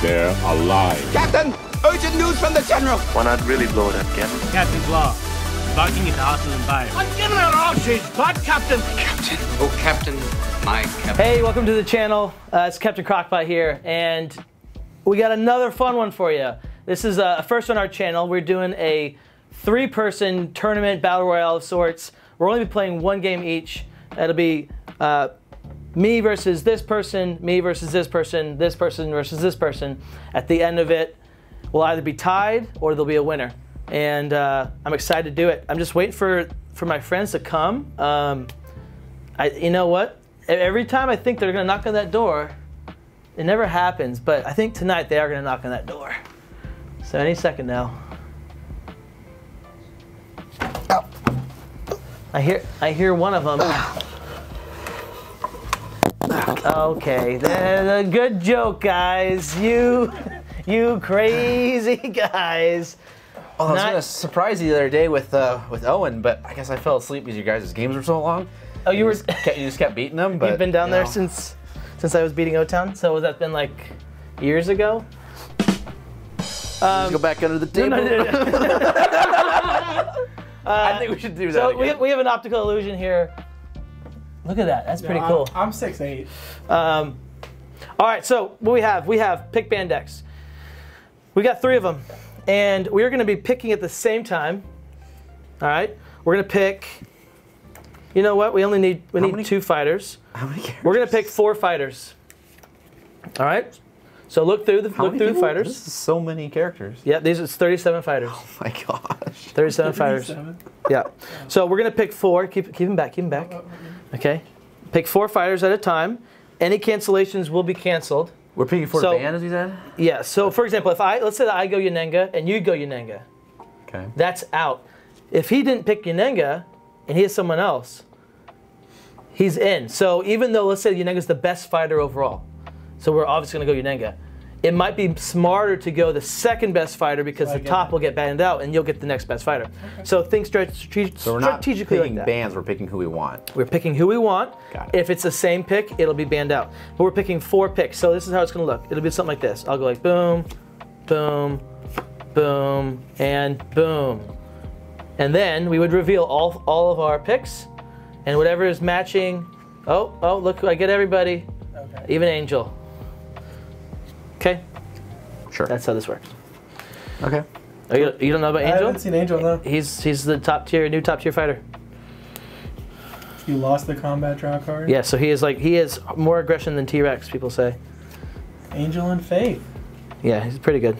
They're alive. Captain! Urgent news from the General! Why not really blow it up, Captain? Captain Claw, barking at the hostile environment. I'm giving an option, but Captain! Captain? Oh, Captain. My Captain. Hey, welcome to the channel. It's Captain Crockpot here, and we got another fun one for you. This is first on our channel. We're doing a three-person tournament battle royale of sorts. We're only playing one game each. It'll be me versus this person, me versus this person versus this person. At the end of it, we'll either be tied or there'll be a winner. And I'm excited to do it. I'm just waiting for my friends to come. You know what? Every time I think they're gonna knock on that door, it never happens, but I think tonight they are gonna knock on that door. So any second now. Ow. I hear one of them. Okay, that's a good joke, guys. You crazy guys. Well, I was gonna surprise you the other day with Owen, but I guess I fell asleep because you guys' games were so long. Oh, you were. You just kept beating them. But, you've been down there since I was beating O-Town. So has that been like years ago? Let's go back under the table. No. I think we should do that. So we have an optical illusion here. Look at that. That's pretty cool. I'm 6'8". All right. So what we have pick band decks. We got three of them, and we're going to be picking at the same time. All right. We're going to pick. You know what? We need two fighters. How many characters? We're gonna pick four fighters. All right. So look through the fighters. This is so many characters. Yeah, it's 37 fighters. Oh my gosh. 37 fighters. Yeah. So we're gonna pick four. Keep them back. Keep them back. Okay. Pick four fighters at a time. Any cancellations will be canceled. We're picking four band, as you said. Yeah. So for example, if let's say that I go Yenenga and you go Yenenga. Okay. That's out. If he didn't pick Yenenga and he has someone else, he's in. So even though, let's say Yenenga's the best fighter overall, so we're obviously gonna go Yenenga, it might be smarter to go the second best fighter because the top will get banned out and you'll get the next best fighter. Okay. So think strategically. So we're not picking bans, we're picking who we want. We're picking who we want. Got it. If it's the same pick, it'll be banned out. But we're picking four picks, so this is how it's gonna look. It'll be something like this. I'll go like boom, boom, boom, and boom. And then we would reveal all of our picks, and whatever is matching. Oh, look, I get everybody, okay. Even Angel. Okay? Sure. That's how this works. Okay. Oh, you don't know about Angel? I haven't seen Angel, no. He's the new top tier fighter. You lost the combat draw card? Yeah, so he is more aggression than T-Rex, people say. Angel and Faith. Yeah, he's pretty good.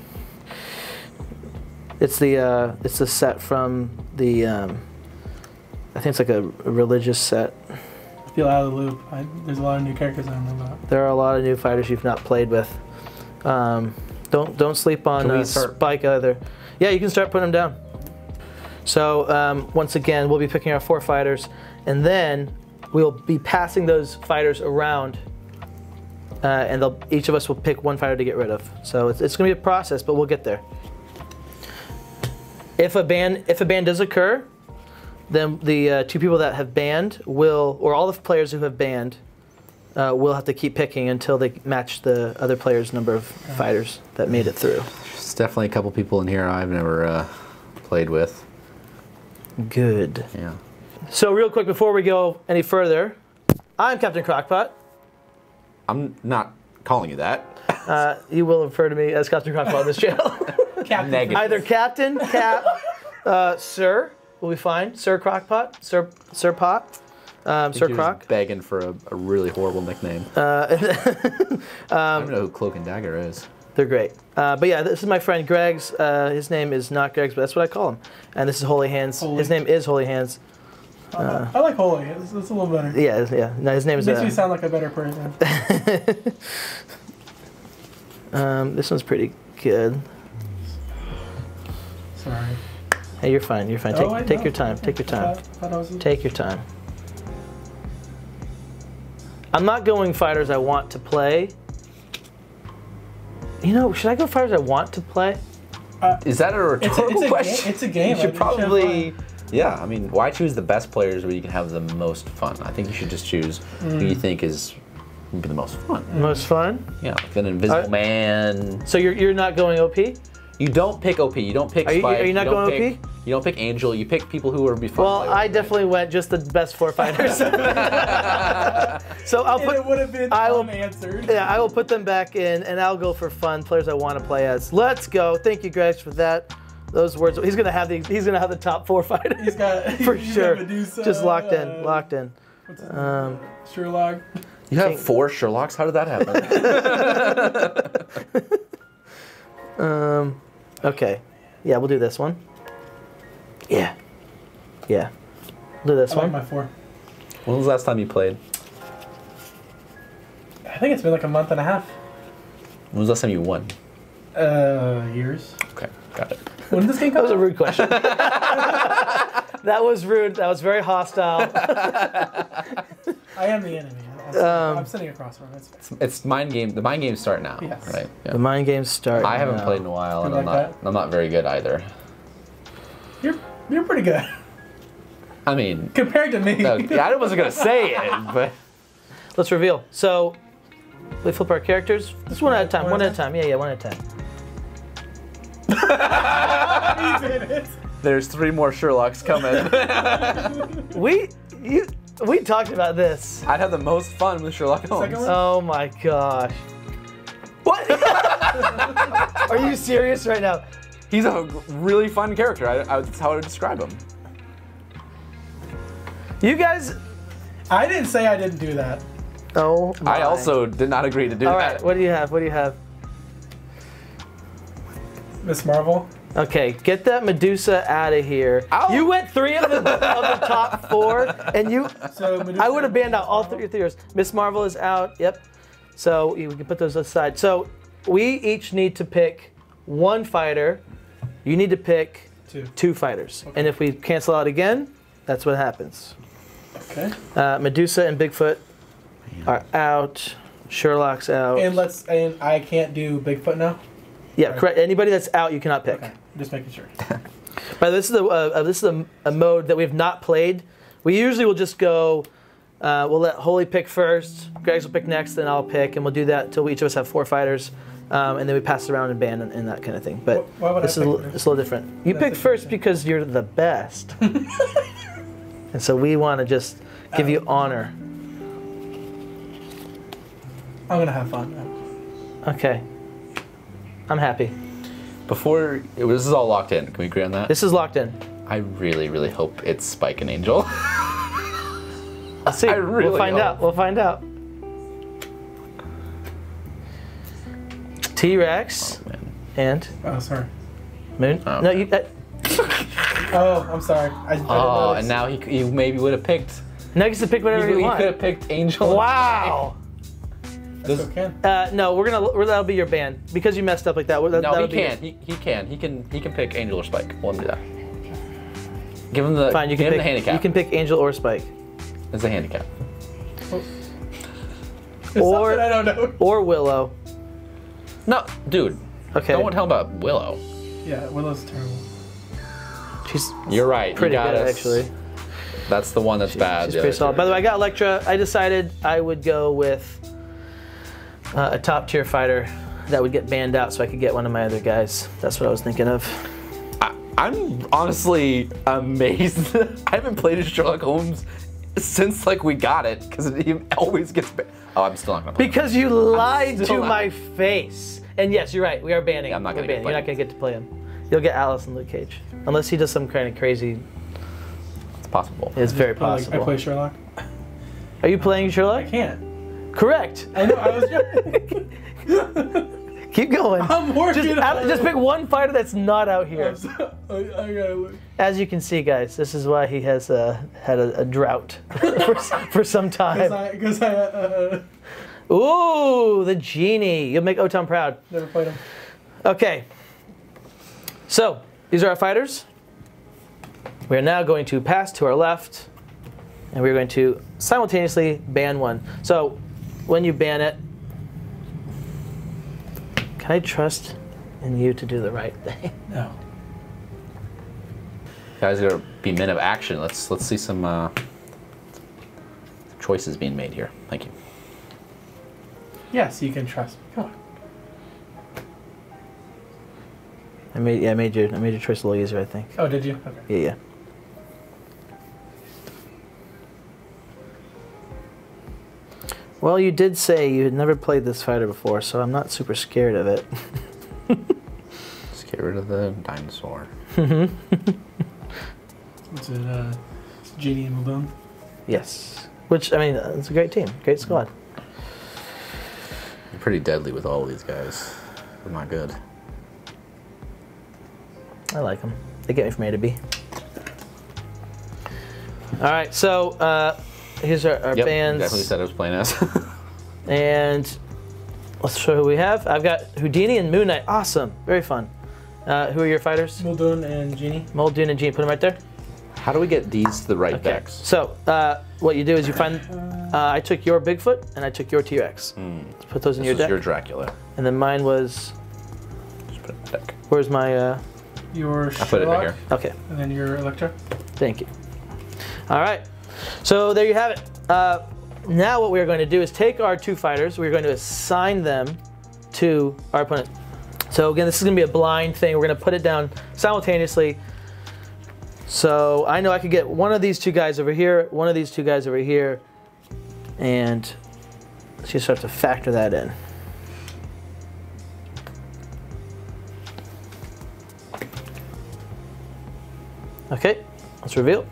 It's the set from the I think it's like a religious set. I feel out of the loop. There's a lot of new characters I don't know about. There are a lot of new fighters you've not played with. Don't sleep on Spike either. Yeah, you can start putting them down. So once again, we'll be picking our four fighters, and then we'll be passing those fighters around. And each of us will pick one fighter to get rid of. So it's going to be a process, but we'll get there. If a ban does occur, then the two people that have banned will, or all the players who have banned, will have to keep picking until they match the other player's number of fighters that made it through. There's definitely a couple people in here I've never played with. Good. Yeah. So real quick before we go any further, I'm Captain Crockpot. I'm not calling you that. You will refer to me as Captain Crockpot on this channel. Captain. Either Captain, Cap, Sir, will be fine. Sir Crockpot, Sir Pot, Sir Croc. Begging for a really horrible nickname. I don't know who Cloak and Dagger is. They're great. But yeah, this is my friend Greg's. His name is not Greg's, but that's what I call him. And this is Holy Hands. His name is Holy Hands. I like Holy Hands. It's a little better. Yeah. No, his name is. Makes me sound like a better person. This one's pretty good. Sorry. Hey, you're fine. You're fine. Take your time. Take your time. Take your time. I'm not going fighters I want to play. You know, should I go fighters I want to play? Is that a rhetorical question? It's a game. You should probably. Yeah, I mean, why choose the best players where you can have the most fun? I think you should just choose who you think is would be the most fun. Most fun? Yeah, like an Invisible Man. So you're not going OP? You don't pick OP. You don't pick Spike. Are you not going OP? You don't pick Angel. You pick people who are before. Well, I definitely went just the best four fighters. So I'll put. It would have been unanswered. Yeah, I will put them back in, and I'll go for fun players I want to play as. Let's go. Thank you, Greg, for that. Those words. He's gonna have the. He's gonna have the top four fighters. He's got for sure. Medusa, just locked in. Locked in. What's his name? Sherlock. You have four Sherlocks? How did that happen? Okay. Yeah, we'll do this one. Yeah. Yeah. We'll do this one. I like my four. When was the last time you played? I think it's been like a month and a half. When was the last time you won? Years. Okay, got it. When did this game come? That was a rude question. That was rude. That was very hostile. I am the enemy. I'm sitting across from it. It's mind game. The mind games start now. Yes. Right? Yeah. The mind games start. I haven't played in a while, and I'm not very good either. You're pretty good. I mean, compared to me. No, yeah, I wasn't gonna say it, but let's reveal. So we flip our characters. Just one at a time. One at a time. Yeah, one at a time. He did it. There's three more Sherlocks coming. We talked about this. I'd have the most fun with Sherlock Holmes. Oh my gosh. What? Are you serious right now? He's a really fun character. That's how I would describe him. You guys... I didn't say I didn't do that. Oh my. I also did not agree to do that. All right, what do you have? What do you have? Miss Marvel. Okay, get that Medusa out of here. Ow. You went three of the top four, and you. So Medusa, I would have banned out all three of yours. Miss Marvel is out. Yep. So we can put those aside. So we each need to pick one fighter. You need to pick two fighters, okay. And if we cancel out again, that's what happens. Okay. Medusa and Bigfoot are out. Sherlock's out. And let's. And I can't do Bigfoot now. Yeah, correct. Anybody that's out, you cannot pick. Okay. Just making sure. But this is a mode that we have not played. We usually will just go. We'll let Holy pick first. Greg's will pick next, then I'll pick, and we'll do that until each of us have four fighters, and then we pass it around and ban and that kind of thing. But this is a little different. You pick first because you're the best, and so we want to just give you honor. I'm gonna have fun. Okay. I'm happy. Before, this is all locked in. Can we agree on that? This is locked in. I really, really hope it's Spike and Angel. I'll see. We'll find out. We'll find out. T-Rex and. Oh, sorry. Moon. Oh, no, you. Oh, I'm sorry. I and now he maybe would have picked. Now he gets to pick whatever he wants. He could have picked Angel. Wow. No, that'll be your ban because you messed up like that. He can pick Angel or Spike. We'll do that. Give him the. Fine, give him the handicap. You can pick Angel or Spike. It's a handicap. Oh. Or I don't know. Or Willow. No, dude. Okay. Don't tell him about Willow. Yeah, Willow's terrible. She's. You're right. Pretty good actually. That's the one that's bad. She's pretty solid. By the way, I got Elektra. I decided I would go with. A top tier fighter that would get banned out so I could get one of my other guys. That's what I was thinking of. I'm honestly amazed. I haven't played a Sherlock Holmes since like we got it because it always gets banned. Oh, I'm still not going to play Because him. You lied to my face. And yes, you're right. We are banning. Yeah, I'm not going to get to play You're not going to get to play him. You'll get Alice and Luke Cage. Unless he does some kind of crazy... It's possible. It's very possible. I play Sherlock. Are you playing Sherlock? I can't. Correct. I know, I was joking. Keep going. I'm working just pick one fighter that's not out here. As you can see, guys, this is why he has had a drought for some time. Because I Ooh, the Genie. You'll make O-Town proud. Never played him. Okay. So, these are our fighters. We are now going to pass to our left, and we're going to simultaneously ban one. So, when you ban it, can I trust in you to do the right thing? No. Guys, gotta be men of action. Let's see some choices being made here. Thank you. Yes, you can trust me. Come on. I made your choice a little easier, I think. Oh, did you? Okay. Yeah, yeah. Well, you did say you had never played this fighter before, so I'm not super scared of it. Let's get rid of the dinosaur. Is it Genie and Muldoon? Yes. Which, I mean, it's a great team. Great squad. You're pretty deadly with all these guys. They're not good. I like them. They get me from A to B. Alright, so here's our bands. Definitely said I was playing as. And let's show who we have. I've got Houdini and Moon Knight. Awesome. Very fun. Who are your fighters? Muldoon and Genie. Muldoon and Genie. Put them right there. How do we get these to the right decks? So, what you do is you find... I took your Bigfoot and I took your T-Rex. Let's put those in your deck. This is your Dracula. And then mine was... Just put it in the deck. Where's my... Your Sherlock. I put it in here. Okay. And then your Elektra. Thank you. All right. So there you have it. Now what we're going to do is take our two fighters. We're going to assign them to our opponent. So again, this is going to be a blind thing. We're going to put it down simultaneously. So I know I could get one of these two guys over here, one of these two guys over here, and let's just have to factor that in. Okay, let's reveal.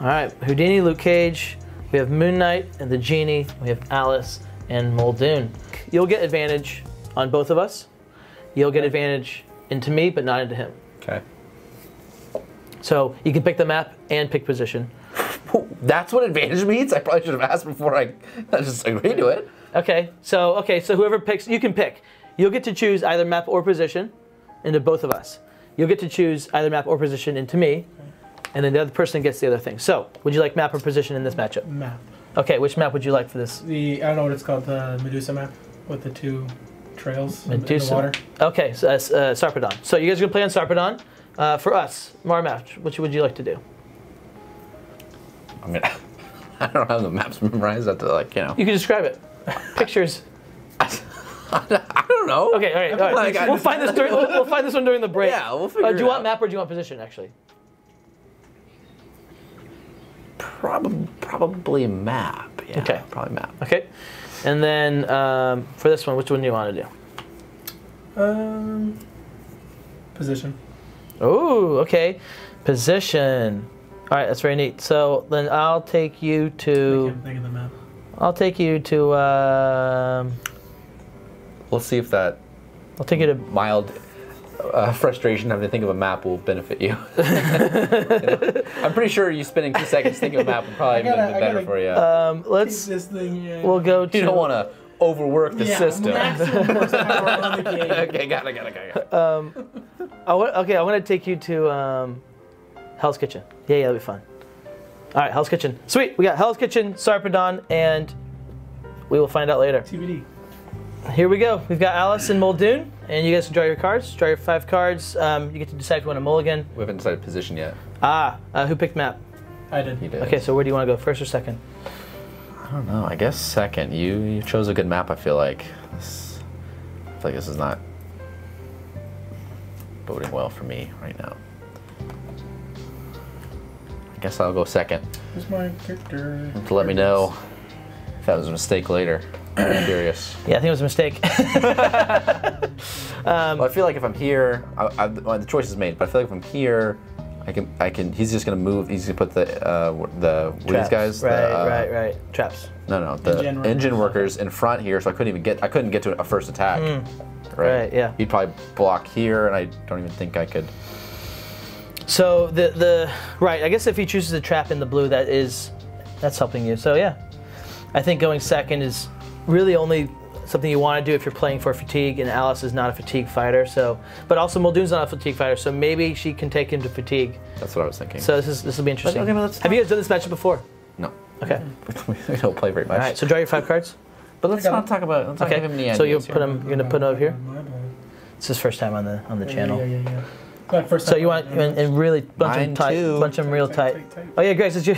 All right, Houdini, Luke Cage, we have Moon Knight and the Genie, we have Alice and Muldoon. You'll get advantage on both of us. You'll get advantage into me, but not into him. Okay. So you can pick the map and pick position. That's what advantage means? I probably should have asked before I just agreed to it. Okay, so whoever picks, you can pick. You'll get to choose either map or position into both of us. You'll get to choose either map or position into me, and then the other person gets the other thing. So, would you like map or position in this matchup? Map. Okay, which map would you like for this? I don't know what it's called, the Medusa map with the two trails in the water. Okay, so that's Sarpedon. So you guys are going to play on Sarpedon. For us, Marmatch, which would you like to do? I mean, I don't have the maps memorized. I have to, like, you know. You can describe it. Pictures. I don't know. Okay, all right. All right. Like, we'll find this one during the break. Yeah, we'll figure it out. Do you want map or do you want position, actually? Probably map. Yeah, okay. Probably map. Okay. And then for this one, which one do you want to do? Position. Oh, okay. Position. All right, that's very neat. So then I'll take you to... Think of the map. I'll take you to... We'll see if that I'll take you to mild frustration having to think of a map will benefit you. You know? I'm pretty sure you spending 2 seconds thinking of a map would probably be better for you. Let's. This thing, yeah. We'll go to. You don't want to overwork the system. Okay, got it. I want to take you to Hell's Kitchen. Yeah, that'll be fun. All right, Hell's Kitchen. Sweet, we got Hell's Kitchen, Sarpedon, and we will find out later. TBD. Here we go. We've got Alice and Muldoon, and you guys can draw your cards. Draw your 5 cards. You get to decide if you want a mulligan. We haven't decided position yet. Who picked map? I did. You did. Okay, so where do you want to go, first or second? I don't know. I guess second. You chose a good map, I feel like. I feel like this is not boding well for me right now. I guess I'll go second. Who's my character? To let me know if that was a mistake later. I'm curious. Yeah, I think it was a mistake. I feel like if I'm here, the choice is made. But I feel like if I'm here, I can. He's just gonna move. He's gonna put the traps, these guys. Right. Traps. No. The engine workers in front here, so I couldn't get to a first attack. Right. Yeah. He'd probably block here, and I don't even think I could. So right. I guess if he chooses a trap in the blue, that's helping you. So yeah, I think going second is really only something you want to do if you're playing for fatigue, and Alice is not a fatigue fighter, so. But also Muldoon's not a fatigue fighter, so maybe she can take him to fatigue. That's what I was thinking. So this will be interesting. Okay, have you guys done this matchup before? No. Okay. We don't play very much. All right, so draw your 5 cards. But let's not talk about. Let's not give him the so you'll put him. You're gonna put him over here. It's his first time on the channel. Yeah. First time so you want and really bunch them tight. Bunch them real tight. Oh yeah, Greg, it's you.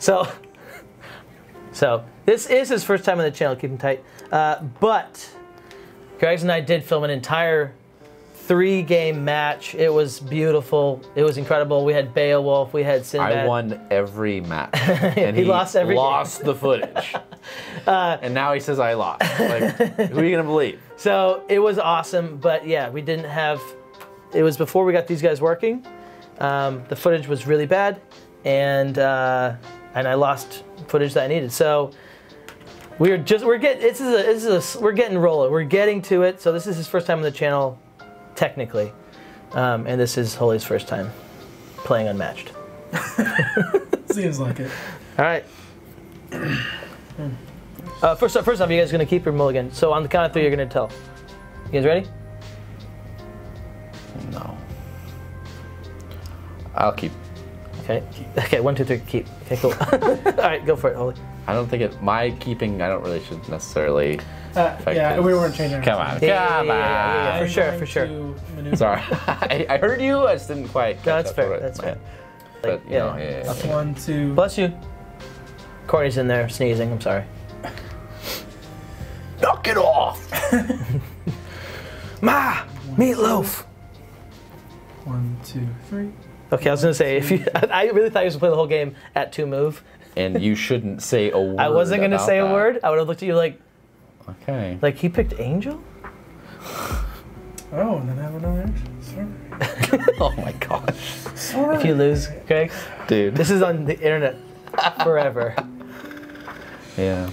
So. So this is his first time on the channel, keep him tight. But Greg and I did film an entire 3-game match. It was beautiful. It was incredible. We had Beowulf. We had Sinbad. I won every match. And he lost every game. The footage. And now he says I lost. Like, who are you going to believe? So it was awesome. But yeah, we didn't have... It was before we got these guys working. The footage was really bad. And I lost footage that I needed. So... We're getting rolling. We're getting to it. So this is his first time on the channel, technically, and this is Holy's first time playing Unmatched. Seems like it. All right. First off, you guys are gonna keep your mulligan. So on the count of 3, you're gonna tell. You guys ready? No. I'll keep. Okay. Okay. 1, 2, 3. Keep. Okay. Cool. All right. Go for it, Holy. I don't think it. My keeping. I don't really should necessarily. Yeah, we weren't changing. Come on. Yeah, for sure. For sure. Sorry, I heard you. I just didn't quite. No, that's fair. That's fair. But you know, yeah. That's 1, 2. Bless you. Corey's in there sneezing. I'm sorry. Knock it off. Ma, meatloaf. 1, 2, 3. Okay, I was gonna say if you. I really thought you were gonna play the whole game at 2 move. And you shouldn't say a word. I wasn't going to say a word. I would have looked at you like, okay. Like he picked Angel? Oh, and then I have another action. Sorry. Oh my gosh. Sorry. If you lose, Greg. Dude. This is on the internet forever. Yeah.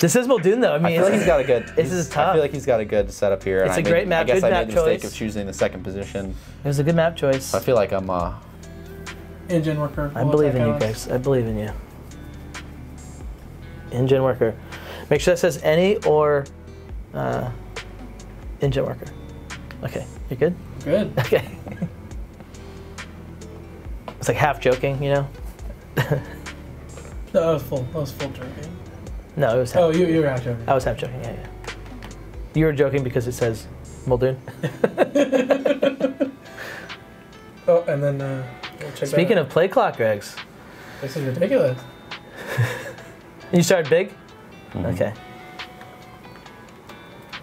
This is Muldoon though. I mean, I feel like he's got a good. This is tough. I feel like he's got a good setup here. It's and a great map choice. I guess I made the mistake of choosing the second position. It was a good map choice. I feel like I'm a engine worker. I believe in you guys. I believe in you. Engine worker. Make sure that says any or engine worker. Okay, you good? Good. Okay. It's like half joking, you know? No, that was full. That was full joking. No, it was half. Oh, you were half joking. I was half joking. Yeah, yeah. You were joking because it says Muldoon. Oh, and then we'll check. Speaking of play clock, Gregs. This is ridiculous. You started big? Mm-hmm. Okay.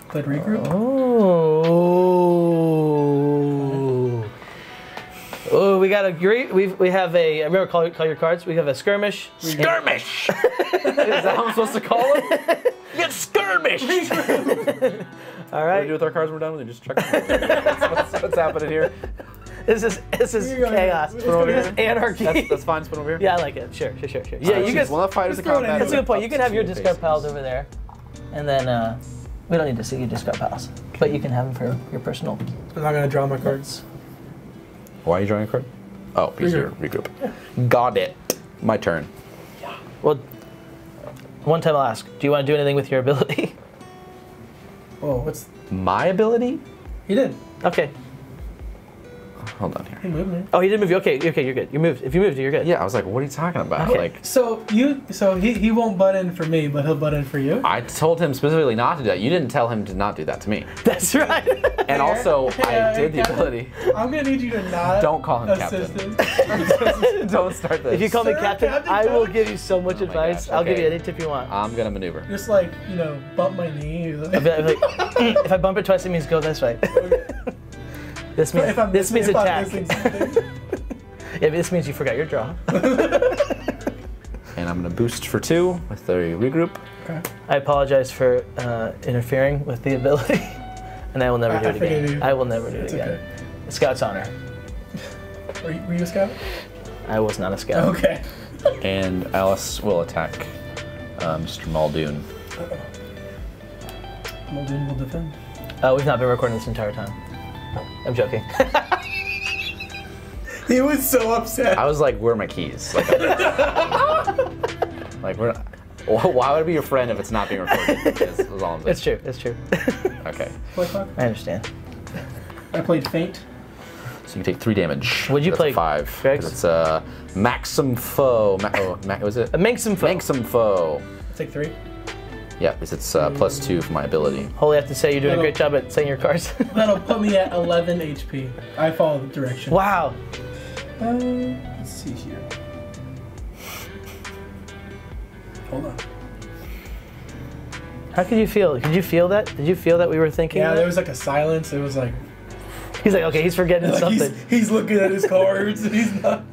Played regroup? Oh. Oh, we got a great, we have a, remember call your cards, we have a skirmish. Skirmish! Is that how I'm supposed to call it? Get skirmished! All right. What do we do with our cards when we're done with it? Just check them. What's happening here? This is chaos. This is anarchy. That's fine. Spin over here. Yeah, I like it. Sure. Yeah, you guys. Well, fighters to combat. That's a good point. You can have your discard pals over there, and then we don't need to see your discard pals, but you can have them for your personal. I'm not gonna draw my cards. Why are you drawing a card? Oh, because you're regroup. Yeah. Got it. My turn. Yeah. Well, one time I'll ask. Do you want to do anything with your ability? Oh, what's my ability? He did. Okay. Hold on here. He moved me. Oh, he didn't move you. Okay, you're good. You moved. If you moved, you're good. Yeah, I was like, what are you talking about? Okay. Like, so he won't butt in for me, but he'll butt in for you. I told him specifically not to do that. You didn't tell him to not do that to me. That's right. And also, I did the ability. I'm gonna need you to not. Don't call him captain. Don't start this. If you call me captain, I will give you so much advice. Okay. I'll give you any tip you want. I'm gonna maneuver. Just like bump my knee. Like, if I bump it twice, it means go this way. Okay. This means, attack. Yeah, this means you forgot your draw. And I'm going to boost for 2 with the regroup. Okay. I apologize for interfering with the ability, and I will never do it again. I will never do it again. Okay. Scout's honor. Were you a scout? I was not a scout. Okay. And Alice will attack Mr. Muldoon. Muldoon will defend. We've not been recording this entire time. I'm joking. He was so upset. I was like, where are my keys? Like, like we're not, why would I be your friend if it's not being recorded? That's all I'm saying. It's true, it's true. Okay. I understand. I played Faint. So you can take 3 damage. Would you play 5? It's a Maxim Foe. Was it? A Maxim Foe. Maxim Foe. Take 3? Yeah, because it's +2 for my ability. Holy, I have to say you're doing a great job at saying your cards. That'll put me at 11 HP. I follow the directions. Wow. Let's see here. Hold on. How could you feel? Could you feel that? Did you feel that we were thinking? Yeah, there was like a silence. It was like. He's like, okay, he's forgetting like something. He's looking at his cards. And he's not.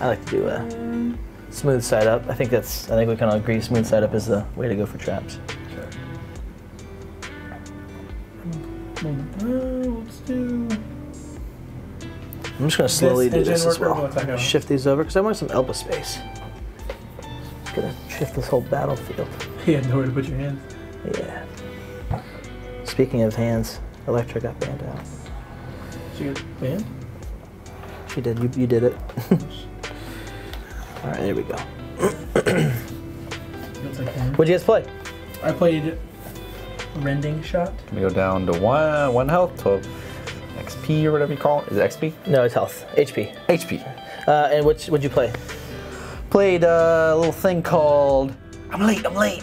I like to do a smooth side up. I think that's. I think we kind of agree. Smooth side up is the way to go for traps. Sure. Let's do. I'm just gonna slowly do this as well. Shift these over because I want some elbow space. Just gonna shift this whole battlefield. You had nowhere to put your hands. Yeah. Speaking of hands, Elektra got banned out. She got banned? She did. You did it. All right, there we go. What'd you guys play? I played Rending Shot. We go down to one health, 12 XP or whatever you call it. Is it XP? No, it's health. HP. HP. And what'd you play? Played a little thing called. I'm late.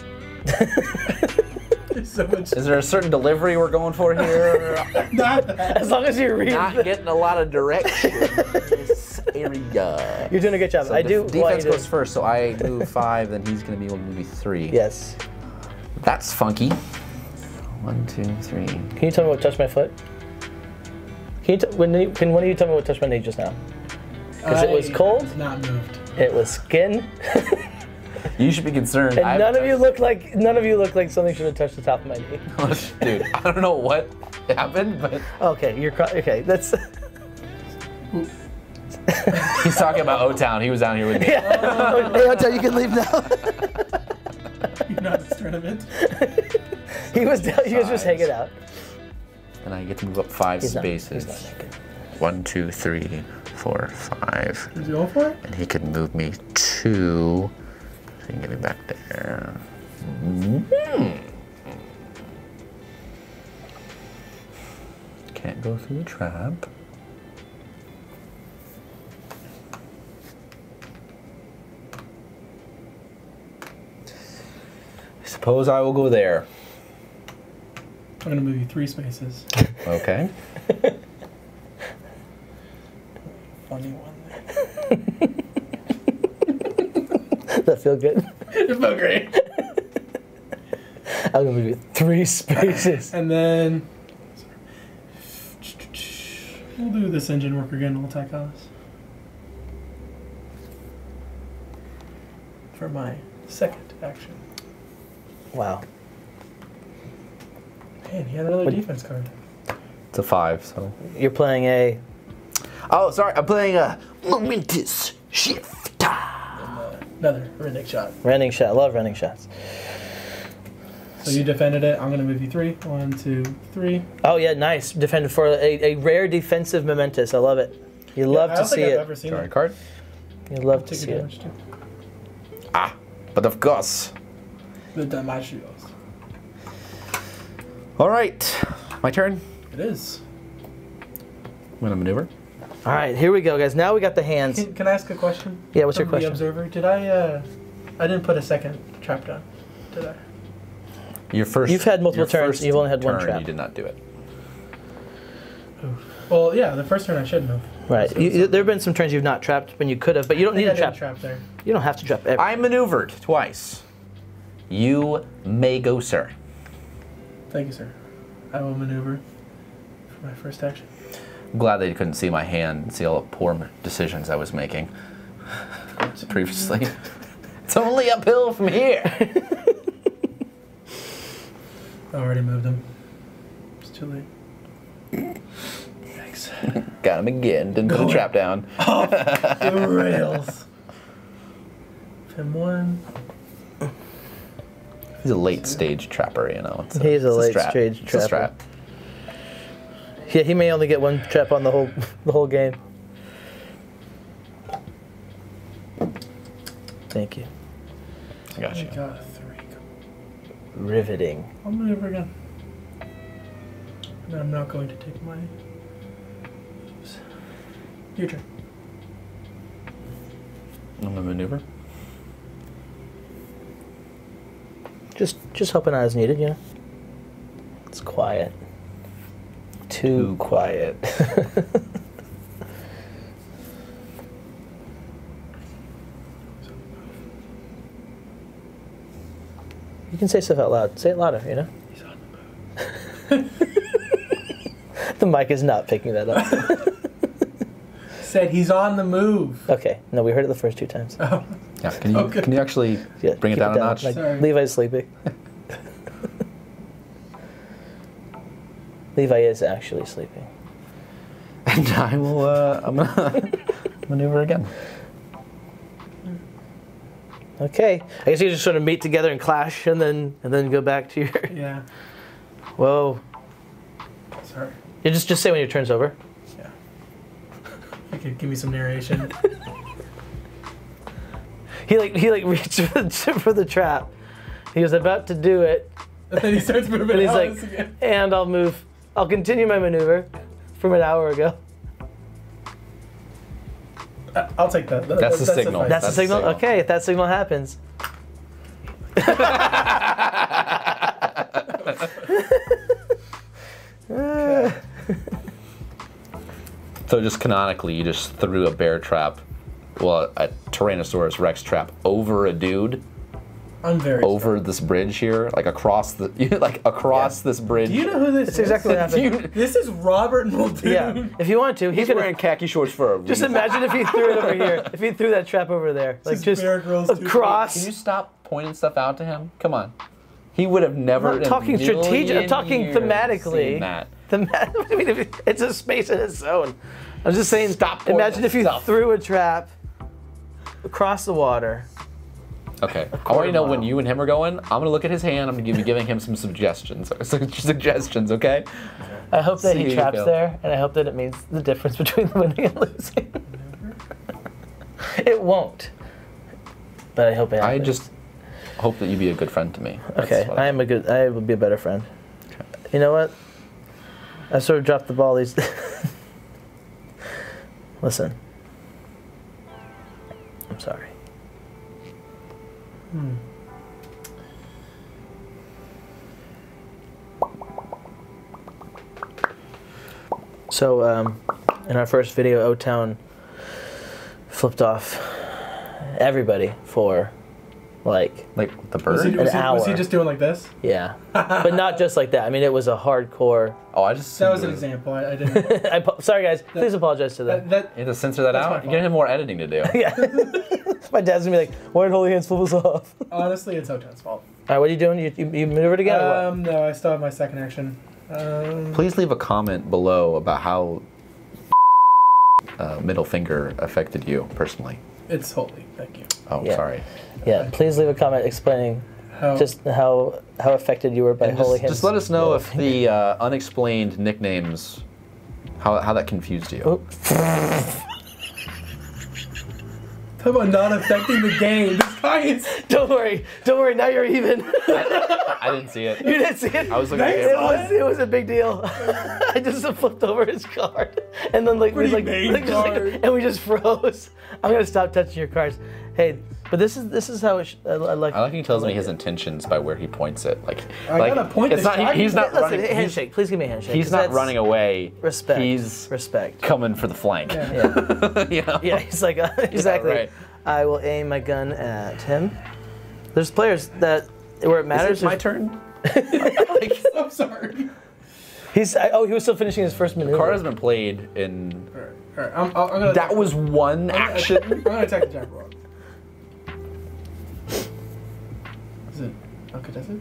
So much. Is there a certain delivery we're going for here? Not as long as you're reading. Not getting a lot of direction in this area. You're doing a good job. So I do. Defense goes first, so I move 5, then he's going to be able to move 3. Yes. That's funky. 1, 2, 3. Can you tell me what touched my foot? Can one of you tell me what touched my knee just now? Because it was cold. It's not moved. It was skin. You should be concerned. And none of you look like something should have touched the top of my knee. Dude, I don't know what happened, but okay, okay. That's. He's talking about O-Town. He was down here with me. Yeah. Hey, O-Town, you can leave now. You're not in this tournament. He was down. You guys just hanging out. And I get to move up 5 spaces. Not 1, 2, 3, 4, 5. Did you go for it? And he could move me 2. So you can get me back there. Can't go through the trap. I suppose I will go there. I'm gonna move you 3 spaces. Okay. Funny one there. Does that feel good? It felt great. I'm gonna move you 3 spaces. And then we'll do this engine work again. We'll attack Alice for my second action. Wow. Man, he had another defense card. It's a 5, so. You're playing a. Oh, sorry. I'm playing a momentous shift. Another rending shot. Rending shot. I love rending shots. So you defended it. I'm going to move you 3. 1, 2, 3. Oh, yeah. Nice. Defended for a rare defensive momentous. I love it. You love to see it. I don't think I've ever seen that. Sorry, card. You love to see it. Ah, but of course. The damage goes. All right. My turn? It is. I'm going to maneuver. All right, here we go, guys. Now we got the hands. Can I ask a question? Yeah, what's your question? The observer, did I didn't put a second trap down, did I? Your first. You've had multiple turns. You've only had 1 trap. You did not do it. Oof. Well, yeah, the first turn I should move. Right. There have been some turns you've not trapped when you could have, but you don't need to trap. Trap there. You don't have to trap. I maneuvered twice. You may go, sir. Thank you, sir. I will maneuver for my first action. I'm glad that you couldn't see my hand and see all the poor decisions I was making previously. It's only uphill from here. I already moved him. It's too late. Thanks. Got him again. Didn't put the trap down. Off the rails. Him 1. He's a late stage trapper, you know. He's a late stage trapper. It's a strap. Yeah, he may only get 1 trap on the whole game. Thank you. I got you. I got a 3. Riveting. I'll maneuver again. And I'm not going to take my. Oops. Your turn. I'm gonna maneuver. Just helping out as needed, you know. It's quiet. Too quiet. can say stuff out loud. Say it louder, you know? He's on the moon. The mic is not picking that up. Said he's on the move. Okay. No, we heard it the first two times. Oh. Yeah. Can you okay. Can you actually bring it down a notch? Like, Levi's sleeping. Levi is actually sleeping. And I will. I'm gonna maneuver again. Okay. I guess you just sort of meet together and clash, and then go back to your. Yeah. Whoa. Sorry. You just say when your turn's over. Yeah. Okay, give me some narration. He like reaches for the trap. He was about to do it. And then he starts moving. And he's like, again. And I'll move. I'll continue my maneuver from an hour ago. I'll take that. That's the signal. That's the signal? Okay, if that signal happens. Okay. So just canonically, you just threw a bear trap, well, a Tyrannosaurus Rex trap over a dude. I'm very over sorry. This bridge here, like across the, like across yeah. this bridge. Do you know who this is? Exactly what happened. This is Robert Muldoon. Yeah. If you want to, he's wearing khaki shorts for a reason. Just imagine if he threw it over here. If he threw that trap over there, like just across. Can you stop pointing stuff out to him? Come on. He would have never. I'm not talking strategic. I'm talking thematically. That. I mean, it's a space in its own. I'm just saying. Stop. Imagine if you threw a trap across the water. Okay, I already know when you and him are going. I'm gonna look at his hand. I'm gonna be giving him some suggestions. Suggestions, okay? I hope that he traps there, and I hope that it means the difference between winning and losing. It won't, but I hope it happens. I just hope that you be a good friend to me. Okay, I will be a better friend. Okay. You know what? I sort of dropped the ball. These. Listen, I'm sorry. Hmm. So, in our first video, O-Town flipped off everybody for, like the bird? Was he an hour. Was he just doing like this? Yeah. But not just like that. I mean, it was a hardcore... Oh, I just... That was an example. I didn't... Sorry, guys. Please apologize to them. You have to censor that out? You're gonna have more editing to do. Yeah. My dad's gonna be like, why did Holy Hands flip us off? Honestly, it's O-Town's fault. All right, what are you doing? You maneuver together? No, I still have my second action. Please leave a comment below about how middle finger affected you personally. It's holy. Thank you. Oh, yeah. Sorry. Yeah, please leave a comment explaining how affected you were by Holy Hands. Just let us know if the unexplained nicknames, how that confused you. Talk about not affecting the game. This guy is... Don't worry. Now you're even. I didn't see it. You didn't see it. I was looking at it was a big deal. I just flipped over his card, and then we just froze. I'm gonna stop touching your cards. Hey, but this is how it. I like he tells me his intentions by where he points it. Like I gotta point this. He's not running. Handshake. Please give me a handshake. He's not running away. Respect. He's coming for the flank. Yeah. You know? Yeah. He's like exactly. Yeah, right. I will aim my gun at him. There's players that where it matters. Is it my turn? I'm sorry. He was still finishing his first maneuver. The card has been played in. All right. I'm that was one action. I'm gonna attack the Jabberwock. Is it uncontested?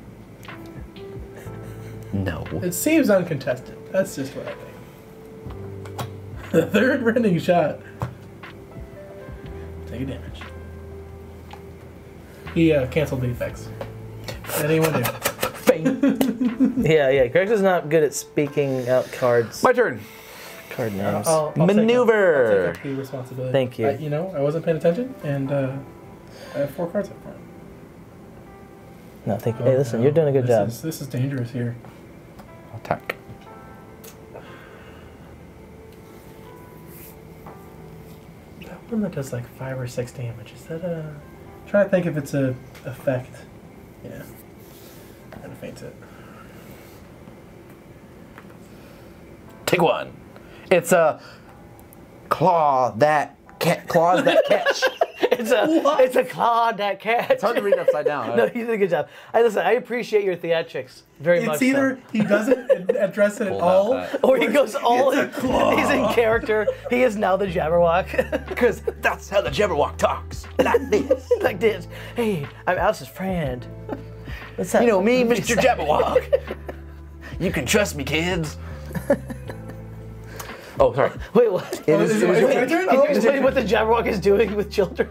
No. It seems uncontested. That's just what I think. The third running shot. Take damage. He canceled the effects. Anyone do? Bang. Yeah. Greg is not good at speaking out cards. My turn. Card names. I'll maneuver. Take the responsibility. Thank you. You know, I wasn't paying attention, and I have 4 cards up front. No, thank you. Hey, listen, you're doing a good job. This is dangerous here. Attack. That one that does like 5 or 6 damage. Is that a... I'm trying to think if it's a effect. Yeah. I'm going to faint it. Take 1. It's a claw that catch. It's a claw, not cat. It's hard to read upside down. Right? No, you did a good job. Listen, I appreciate your theatrics very much. It's either so. He doesn't address it at all, or he goes all in. He's in character. He is now the Jabberwock. Because that's how the Jabberwock talks. Like this. Like this. Hey, I'm Alice's friend. What's up? You know me, Mr. Jabberwock. You can trust me, kids. Oh, sorry. Wait, what? Can you explain what the Jabberwock is doing with children?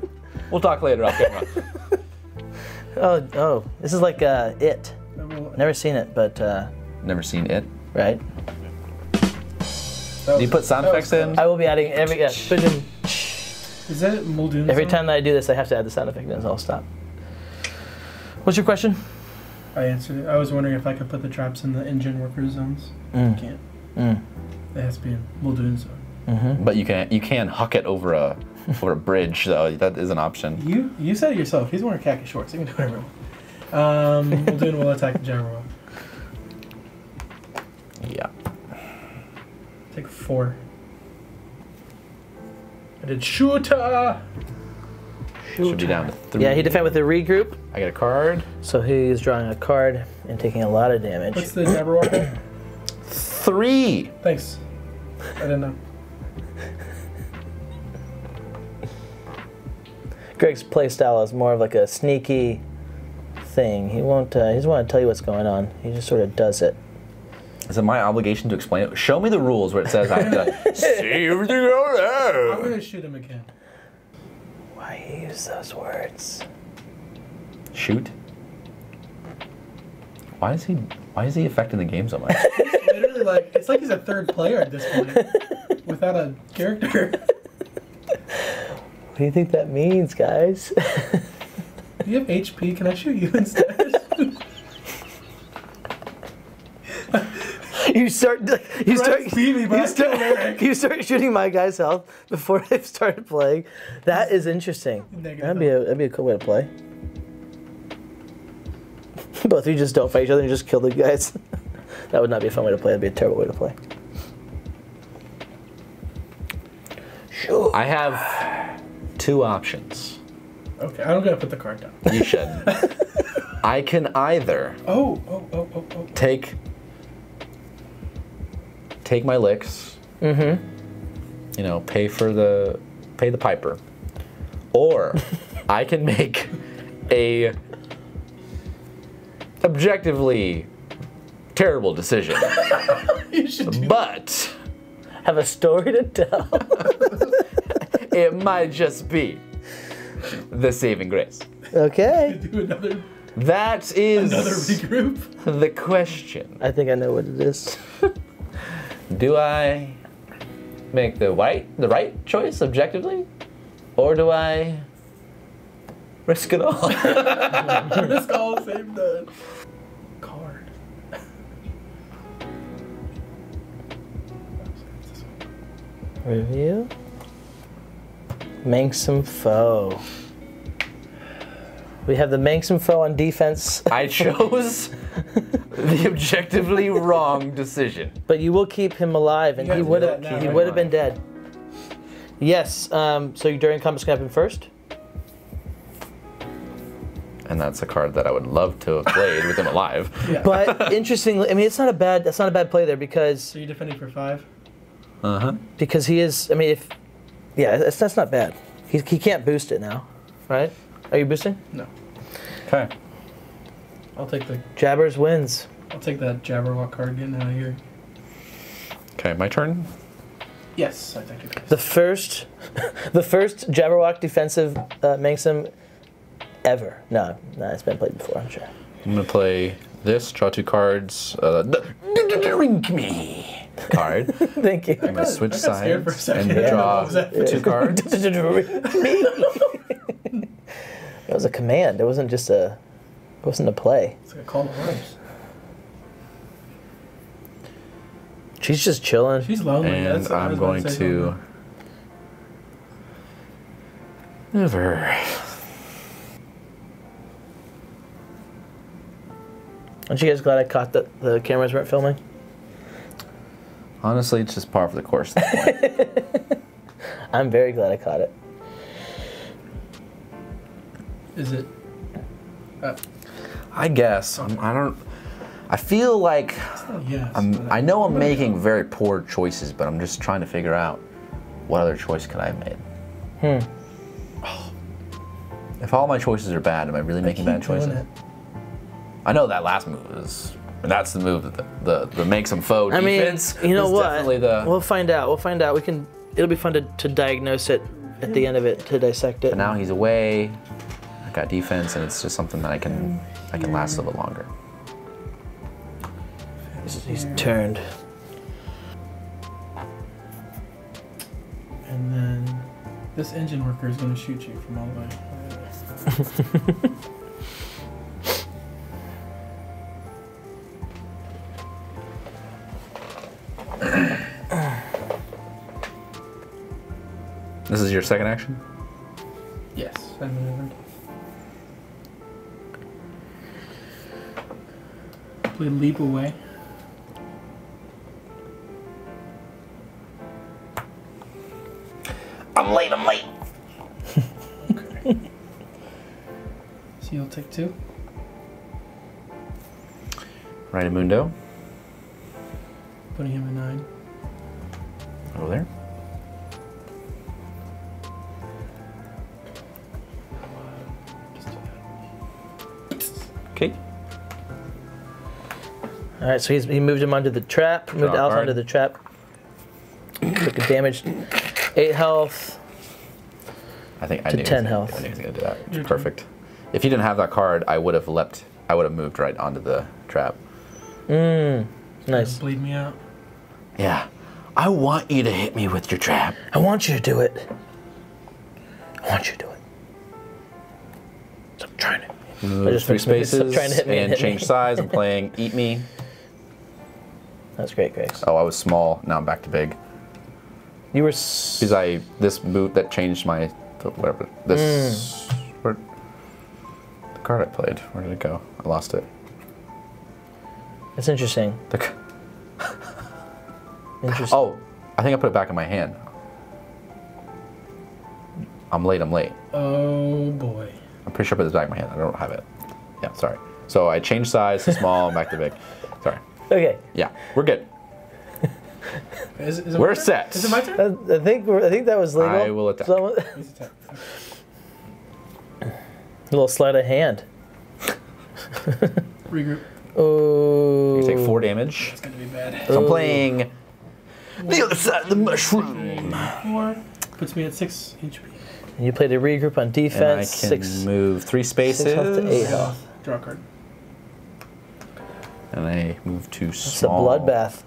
We'll talk later off camera. Oh, this is like It. Never seen it, but... Never seen It? Right. Do you put sound effects in? I will be adding every... Yeah. Is that Muldoon? Every time that I do this, I have to add the sound effect in, so I'll stop. What's your question? I answered it. I was wondering if I could put the traps in the engine worker zones. Mm. I can't. Mm. It has to be in Muldoon zone. Mm-hmm. But you can huck it over a bridge, though. That is an option. You said it yourself. He's wearing khaki shorts. He can do whatever he wants. Muldoon will attack the Jabberwock. Yeah. Take 4. I did shooter. Should be down to 3. Yeah, he defends with the regroup. I got a card. So he's drawing a card and taking a lot of damage. What's the Jabberwock? 3. Thanks. I didn't know. Greg's playstyle is more of like a sneaky thing. He won't. He doesn't want to tell you what's going on. He just sort of does it. Is it my obligation to explain it? Show me the rules where it says I have to see everything out there. I'm gonna shoot him again. Why use those words? Shoot. Why is he affecting the game so much? It's literally like it's like he's a third player at this point without a character. What do you think that means, guys? Do you have HP? Can I shoot you instead? You start shooting my guy's health before they've started playing. That is interesting. That'd be a cool way to play. Both of you just don't fight each other and just kill the guys. That would not be a fun way to play. That'd be a terrible way to play. Sure. I have 2 options. Okay, I'm gonna put the card down. You should. I can either. Oh. Take my licks. Mm-hmm. You know, pay the piper, or I can make a objectively terrible decision. But have a story to tell. It might just be the saving grace. Okay. That is another regroup. The question. I think I know what it is. Do I make the right choice objectively, or do I risk it all? Risk all, save the card. Review. Manxum foe. We have the Manxum foe on defense. I chose the objectively wrong decision. But you will keep him alive, and he would have been dead. Yes. So during combat, can happen first. And that's a card that I would love to have played with him alive. Yeah. But interestingly, I mean, that's not a bad play there because. So you're defending for 5. Because he is. I mean, that's not bad. He can't boost it now, right? Are you boosting? No. Okay. I'll take the... Jabbers wins. I'll take that Jabberwock card getting out of here. Okay, my turn? Yes, I take it. The first Jabberwock defensive Manxum ever. No, it's been played before, I'm sure. I'm going to play this, draw 2 cards. Drink me card. Thank you. I'm going to switch sides and draw 2 cards. Drink me. That was a command. It wasn't just a. It wasn't a play. It's like a call to arms. She's just chilling. She's lonely. And I'm going to. Never. Aren't you guys glad I caught that the cameras weren't filming? Honestly, it's just par for the course at that point. I'm very glad I caught it. Is it? I guess. I don't. I feel like yes, I know I'm making very poor choices, but I'm just trying to figure out what other choice could I have made. Oh, if all my choices are bad, am I really making bad choices? I know that last move is. And that's the move that the make some foe defense. I mean, you know what? We'll find out. We'll find out. We can. It'll be fun to diagnose it at the end of it, to dissect it. But now he's away. I got defense, and it's just something that I can last a little longer. He's turned. And then this engine worker is going to shoot you from all the way. This is your second action? Yes. We leap away. I'm late, I'm late. Okay. So you'll take two. Raimundo. Putting him at 9. Over there. Okay. All right, so he moved him onto the trap, moved Alpha onto the trap. Took a damage. 8 health. I think I knew 10 health. I knew he was gonna do that. Your perfect. Turn. If you didn't have that card, I would have leapt. I would have moved right onto the trap. Mmm. Nice. Bleed me out. Yeah. I want you to hit me with your trap. I want you to do it. I want you to do it. So I'm trying to. Move I just 3 spaces trying to hit me and change me. Size. I'm playing Eat Me. That's great, Grace. Oh, I was small. Now I'm back to big. You were. Because I this boot that changed my whatever this where, the card I played. Where did it go? I lost it. That's interesting. Interesting. Oh, I think I put it back in my hand. I'm late. I'm late. Oh boy. I'm pretty sure I put this back in my hand. I don't have it. Yeah, sorry. So I changed size to small and back to big. Sorry. Okay. Yeah, we're good. Is it we're set. Is it my turn? I think that was legal. I will attack. So, a little sleight of hand. Regroup. Oh. You take 4 damage. It's gonna be bad. So I'm playing the other side of the mushroom. 4 puts me at 6 HP. And you played a regroup on defense. And I can 6 move 3 spaces. 6 health to 8 health. Draw a card. And I move to small. That's a bloodbath.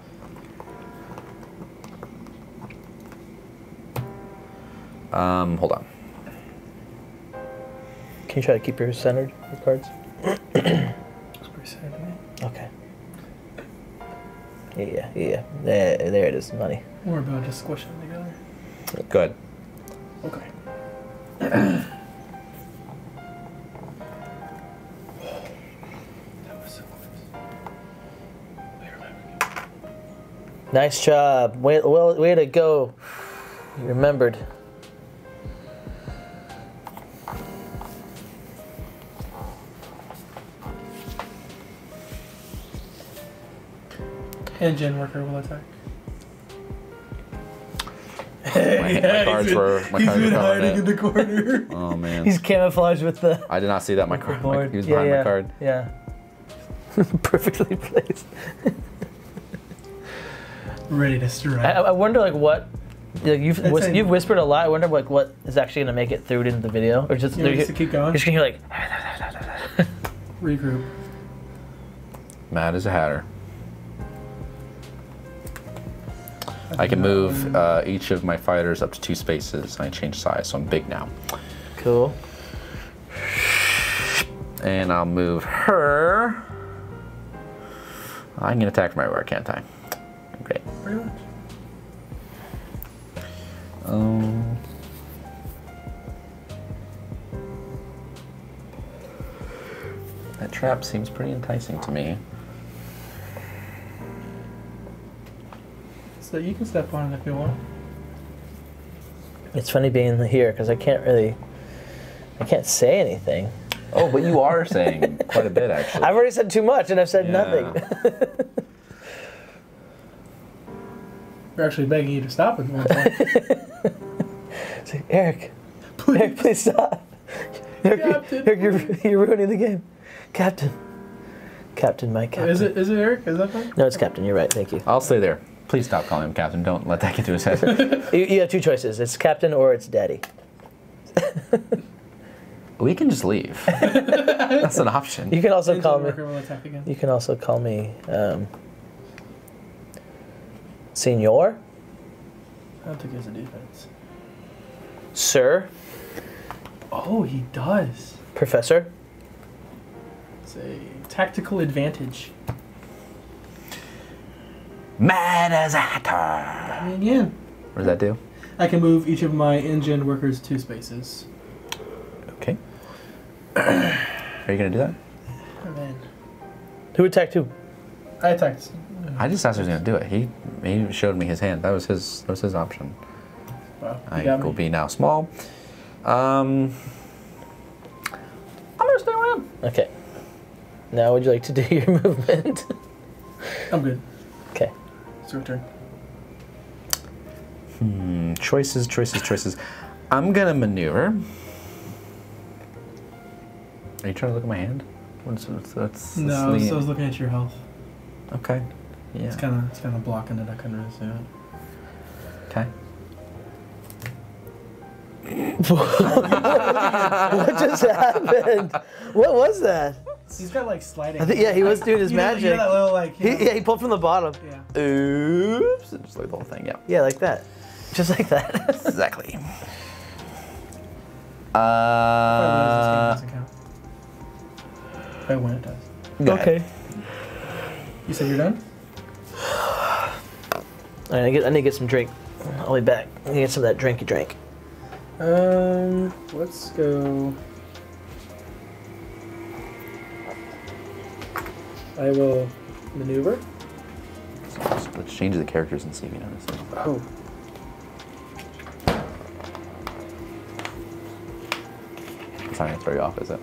Hold on. Can you try to keep yours centered, your cards? It's pretty centered to me. Okay. Yeah, yeah. There it is, money. We're about to squish them together. Good. Okay. That was so close. I remember. Nice job. Way to go. You remembered. Engine worker will attack. My cards were hiding in the corner. Oh man. He's camouflaged with the. I did not see that. My card. He was behind my card. Yeah. Perfectly placed. Ready to strike. I wonder like what. Like, you've whispered a lot. I wonder like what is actually gonna make it through into the video, or just. Yeah, just keep going. You're just gonna hear like. Regroup. Mad as a hatter. I can move each of my fighters up to 2 spaces, and I change size, so I'm big now. Cool. And I'll move her. I can attack from everywhere, can't I? Great. Pretty much. That trap seems pretty enticing to me. So you can step on it if you want. It's funny being here because I can't really I can't say anything. Oh, but you are saying quite a bit, actually. I've already said too much, and I've said nothing. We're actually begging you to stop at one point. It's like, Eric, please. Eric, please stop. Eric, you're ruining the game. Captain. Captain, my captain. Is it Eric? Is that fine? No, it's Captain. You're right. Thank you. I'll stay there. Please stop calling him Captain. Don't let that get to his head. You have two choices. It's Captain or it's Daddy. We can just leave. That's an option. You can also call me. You can also call me Senor. I don't think it's a defense. Sir. Oh, he does. Professor. It's a tactical advantage. Mad as a hatter. And again. What does that do? I can move each of my engine workers 2 spaces. Okay. Are you gonna do that? Oh, man. Who attacked who? I attacked. I just asked who's gonna do it. He showed me his hand. That was his option. Wow. I will be now small. I'm gonna stay around. Okay. Now would you like to do your movement? I'm good. Okay. It's your turn. Choices. I'm gonna maneuver. Are you trying to look at my hand? What's no, I was looking at your health. Okay. Yeah. It's kind of blocking it. I couldn't really see it. Okay. What just happened? What was that? He's got like sliding. I think, yeah, he was doing his magic. Know, that little, like, he pulled from the bottom. Yeah. Oops! Just like the whole thing. Yeah. Yeah, like that. Just like that. Exactly. Right when it does. Go okay. Ahead. You said you're done? I need to get some drink. I'll be back. I need to get some of that drink you drank. Let's go. I will maneuver. Let's change the characters and see if you notice it. Oh. It's not going to throw you off, is it?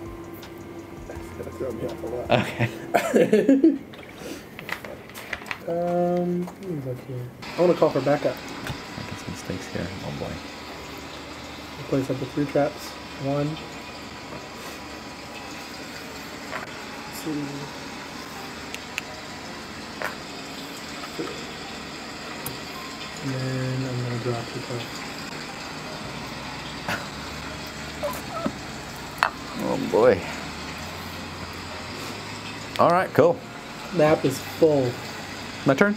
Throw me off a lot. Okay. Let me look here. I want to call for backup. I got some mistakes here. Oh boy. I place up the 3 traps. 1, 2, 3. And then I'm going to drop 2 cards. Oh boy. All right, cool. Map is full. My turn?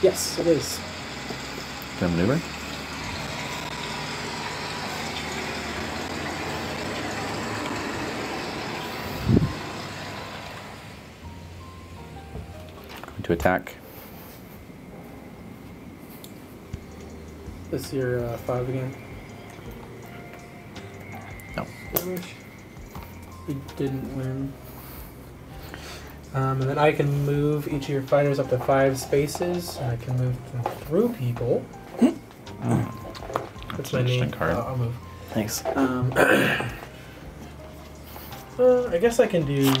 Yes, it is. Can I maneuver? Going to attack. This is your 5 again? No. You didn't win. And then I can move each of your fighters up to 5 spaces. I can move them through people. That's my name. I'll move. Thanks. I guess I can do.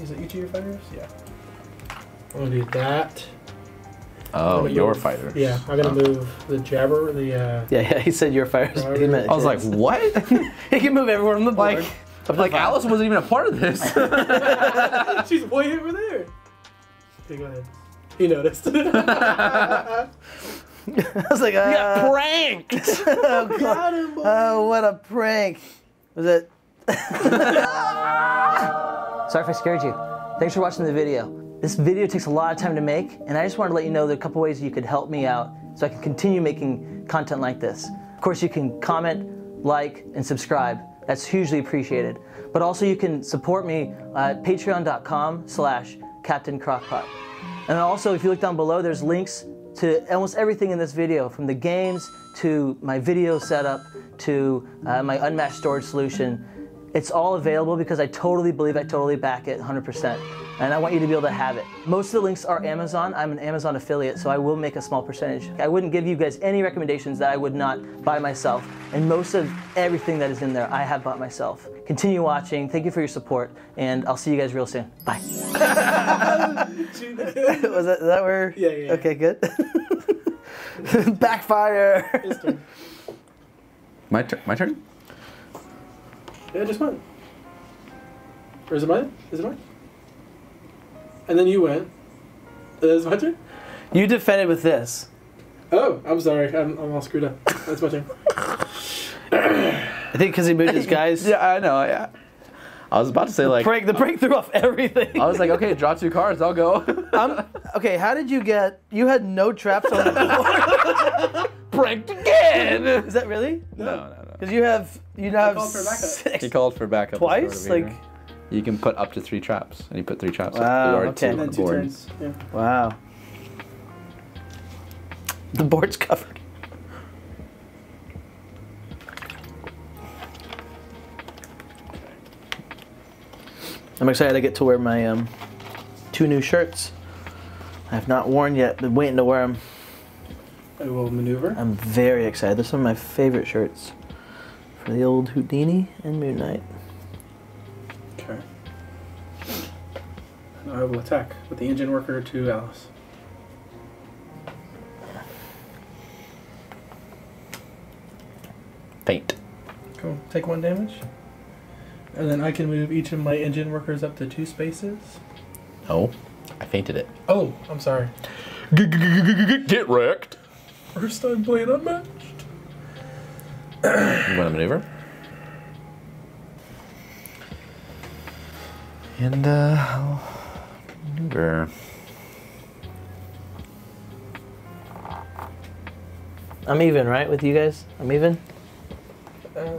Is it each of your fighters? Yeah. I'm gonna do that. Oh, your fighters. Yeah, I'm gonna move the jabber. Yeah, he said your fighters. I was like, what? He can move everyone on the board. Like Alice wasn't even a part of this. She's way over there. Okay, go ahead. He noticed. I was like, you got pranked. Oh, got him, boy. Oh, what a prank. Was it? Sorry if I scared you. Thanks for watching the video. This video takes a lot of time to make, and I just wanted to let you know there are a couple ways you could help me out so I can continue making content like this. Of course, you can comment, like, and subscribe. That's hugely appreciated. But also you can support me at patreon.com/CaptainCrockpot. And also if you look down below, there's links to almost everything in this video, from the games to my video setup to my unmatched storage solution. It's all available because I totally believe, I totally back it 100%. And I want you to be able to have it. Most of the links are Amazon. I'm an Amazon affiliate, so I will make a small percentage. I wouldn't give you guys any recommendations that I would not buy myself. And most of everything that is in there, I have bought myself. Continue watching. Thank you for your support. And I'll see you guys real soon. Bye. Was that, where? Yeah, yeah. Okay, good. Backfire. His turn. My turn? My turn? Yeah, just mine. Or is it mine? Is it mine? And then you went. Is it my turn? You defended with this. Oh, I'm sorry. I'm all screwed up. That's my turn. I think because he moved his guys. Yeah, I know. Yeah. I was about to say like... The breakthrough off everything. I was like, okay, draw two cards. I'll go. Okay, how did you get... You had no traps on the board. Pranked again! Is that really? No, no, no. Because you have... You now have six. He called for backup. Twice? Like... You can put up to 3 traps, and you put 3 traps. Wow, up. Okay. And then 2 turns. Yeah. Wow. The board's covered. I'm excited I get to wear my 2 new shirts. I have not worn yet, been waiting to wear them. I will maneuver. I'm very excited. They're some of my favorite shirts. For the old Houdini and Moon Knight. I will attack with the engine worker to Alice. Faint. Cool. Take 1 damage. And then I can move each of my engine workers up to 2 spaces. No. I fainted it. Oh, I'm sorry. Get wrecked. First time playing Unmatched. You want to maneuver? And, I'll... I'm even, right, with you guys? I'm even?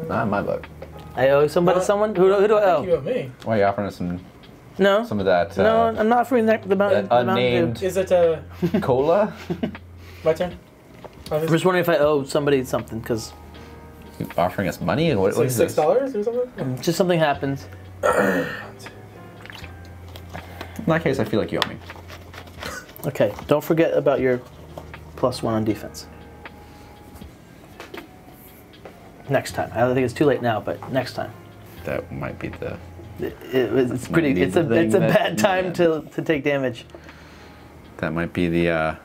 Not in my book. I owe somebody someone? Who do I owe? You owe me. Why are you offering us some... No. Some of that... no, I'm not offering the mountain... unnamed... Is it a... cola? My turn. I'm just wondering if I owe somebody something, because... You're offering us money? What, so what is $6 this? Or something? Just something happens. In that case, I feel like you owe me. Okay, don't forget about your +1 on defense. Next time. I don't think it's too late now, but next time. That might be the... It's pretty... It's a bad time to take damage. That might be the...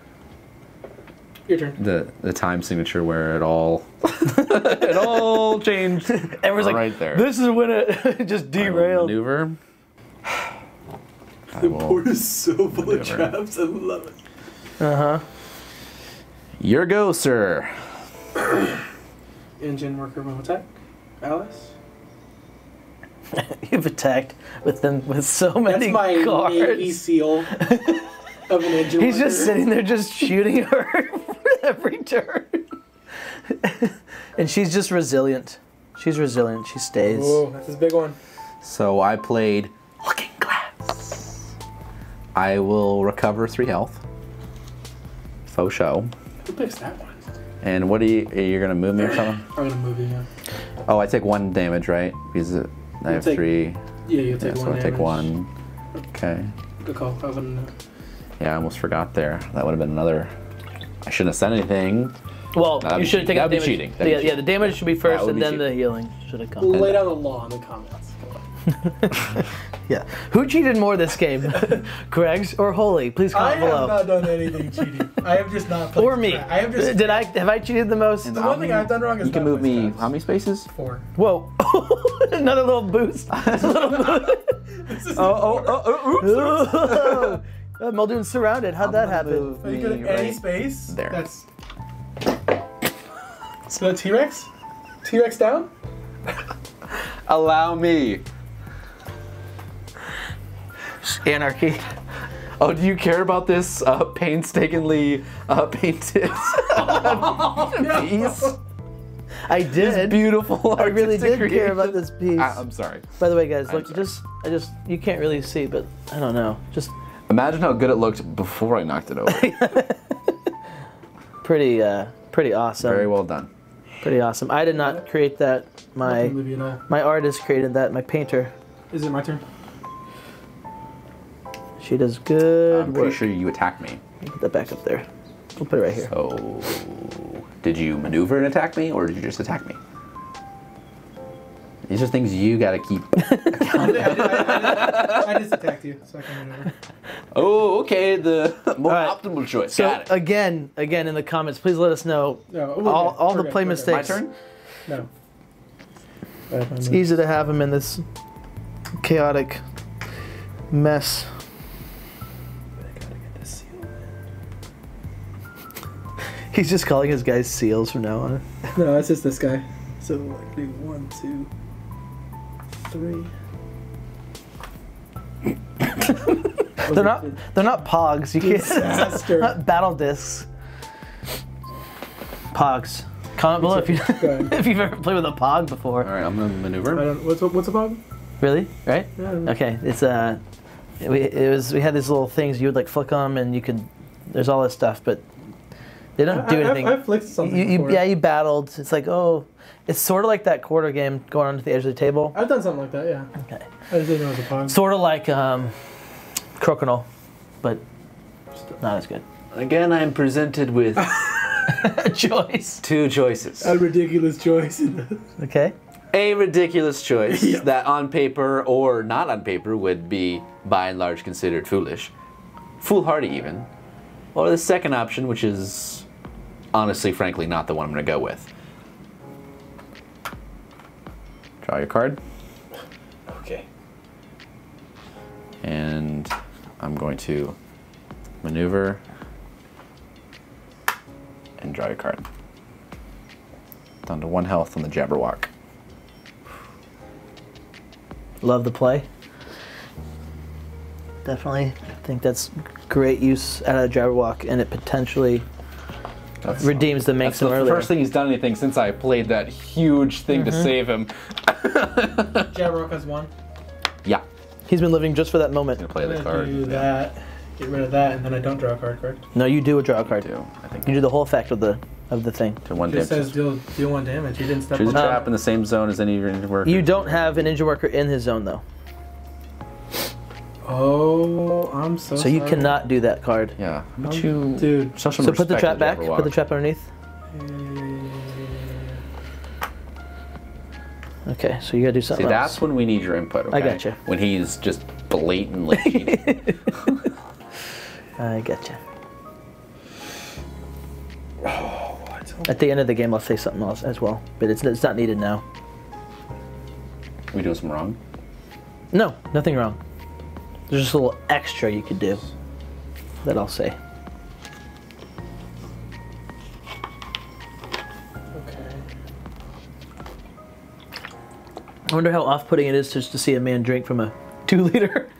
Your turn. The time signature where it all... it all changed. Everyone's right like, there. This is when it just derailed. Maneuver. The board is so full of traps, I love it. Uh-huh. Your go, sir. Engine worker will attack. Alice? You've attacked with them with so many cards. That's my Navy SEAL of an engine worker. He's just sitting there just shooting her for every turn. And she's just resilient. She's resilient. She stays. Whoa, that's his big one. So I played... I will recover 3 health. Faux show. Who picks that one? And what are you gonna move me or something? I'm gonna move you, yeah. Oh, I take 1 damage, right? Because I have 3. Yeah, you take 1 damage. So I take 1. Okay. Good call, I wouldn't know. Yeah, I almost forgot there. That would have been another... I shouldn't have said anything. Well, you should have taken the damage. That would be cheating. Yeah, the damage should be first and then the healing should have come. We'll lay down the law in the comments. Yeah. Who cheated more this game? Greg's or Holy? Please comment below. I have not done anything cheating. I have just not played. Or me. I have just have I cheated the most? The one thing I've done wrong is you can move me how many spaces? 4. Whoa. Another little boost. Oh, oops. Muldoon's surrounded. How'd that happen? You could have any space. There. That's... So T-Rex? T-Rex down? Allow me. Anarchy. Oh, do you care about this painstakingly painted piece? I did. This beautiful. I really did care about this piece. I'm sorry. By the way, guys, look, you can't really see, but I don't know. Just imagine how good it looked before I knocked it over. Pretty awesome. Very well done. Pretty awesome. I did not create that. My artist created that. My painter. Is it my turn? She does good work. I'm pretty sure you attacked me. Put that back up there. We'll put it right here. So, did you maneuver and attack me, or did you just attack me? These are things you gotta keep. I just attacked you, so I can maneuver. Oh, okay. The more optimal choice. So got it. Again, in the comments, please let us know all the play mistakes. My turn? No. It's easy to have him in this chaotic mess. He's just calling his guys seals from now on. No, that's just this guy. So like do 1, 2, 3. they're not pogs. You can't. Not battle discs. Pogs. Comment below if you've ever played with a pog before. All right, I'm gonna maneuver. What's a pog? Really? Right? Yeah. Okay. It's we had these little things you would like flick them and you could. There's all this stuff, but. They don't do anything. I flicked something before. Yeah, you battled. It's like, oh, it's sort of like that quarter game going onto the edge of the table. I've done something like that, yeah. Okay. I just didn't know it was a pog. Sort of like crokinole, but not as good. Again, I'm presented with a choice. Two choices. A ridiculous choice. Okay. A ridiculous choice that on paper or not on paper would be by and large considered foolish. Foolhardy even. Or the second option, which is... honestly, frankly, not the one I'm going to go with. Draw your card. Okay. And I'm going to maneuver and draw your card. Down to 1 health on the Jabberwock. Love the play. Definitely. I think that's great use out of the Jabberwock, and it potentially... redeems the makes him earlier. That's the first thing he's done anything since I played that huge thing to save him. Jabberwock has won. Yeah. He's been living just for that moment. I'm gonna play the card. Do that. Get rid of that, and then I don't draw a card, correct? No, you do draw a card. I think you do the whole effect of the thing. To one damage. It says deal 1 damage. You didn't step on a trap in the same zone as any of your Engine Worker. You don't have an Engine Worker in his zone though. Oh, I'm so sorry. So you cannot do that card. Yeah. But you... Dude. So put the trap back. Put the trap underneath. Okay, so you gotta do something else. See, that's when we need your input, okay? I gotcha. When he's just blatantly cheating. I gotcha. Oh, at the end of the game, I'll say something else as well. But it's not needed now. We doing something wrong? No, nothing wrong. There's just a little extra you could do that I'll say. Okay. I wonder how off-putting it is just to see a man drink from a 2-liter.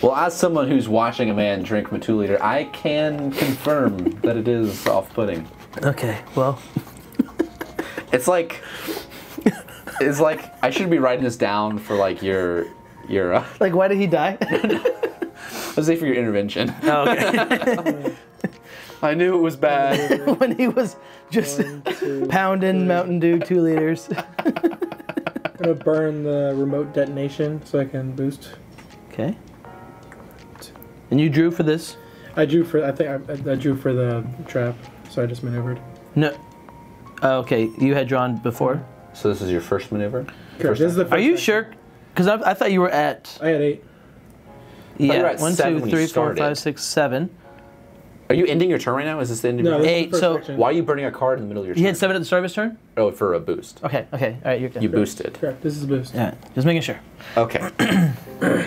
Well, as someone who's watching a man drink from a 2-liter, I can confirm that it is off-putting. Okay, well. It's like, I should be writing this down for like your like, why did he die? I was saying for your intervention. Oh, okay. I knew it was bad. When he was just pounding Mountain Dew 2 liters. I'm going to burn the remote detonation so I can boost. Okay. And you drew for this? I drew for, I think I drew for the trap, so I just maneuvered. No. Oh, okay. You had drawn before? So this is your first maneuver? Correct. This is the first Are you sure? Because I thought you were at... I had 8. Yeah, 1, 2, 3, 4, 5, 6, 7. Are you ending your turn right now? Is this the end of your turn? 8, so... Why are you burning a card in the middle of your turn? You had 7 at the start of his turn? Oh, for a boost. Okay, okay. All right, you're good. You boosted. Correct. This is a boost. Yeah, just making sure. Okay.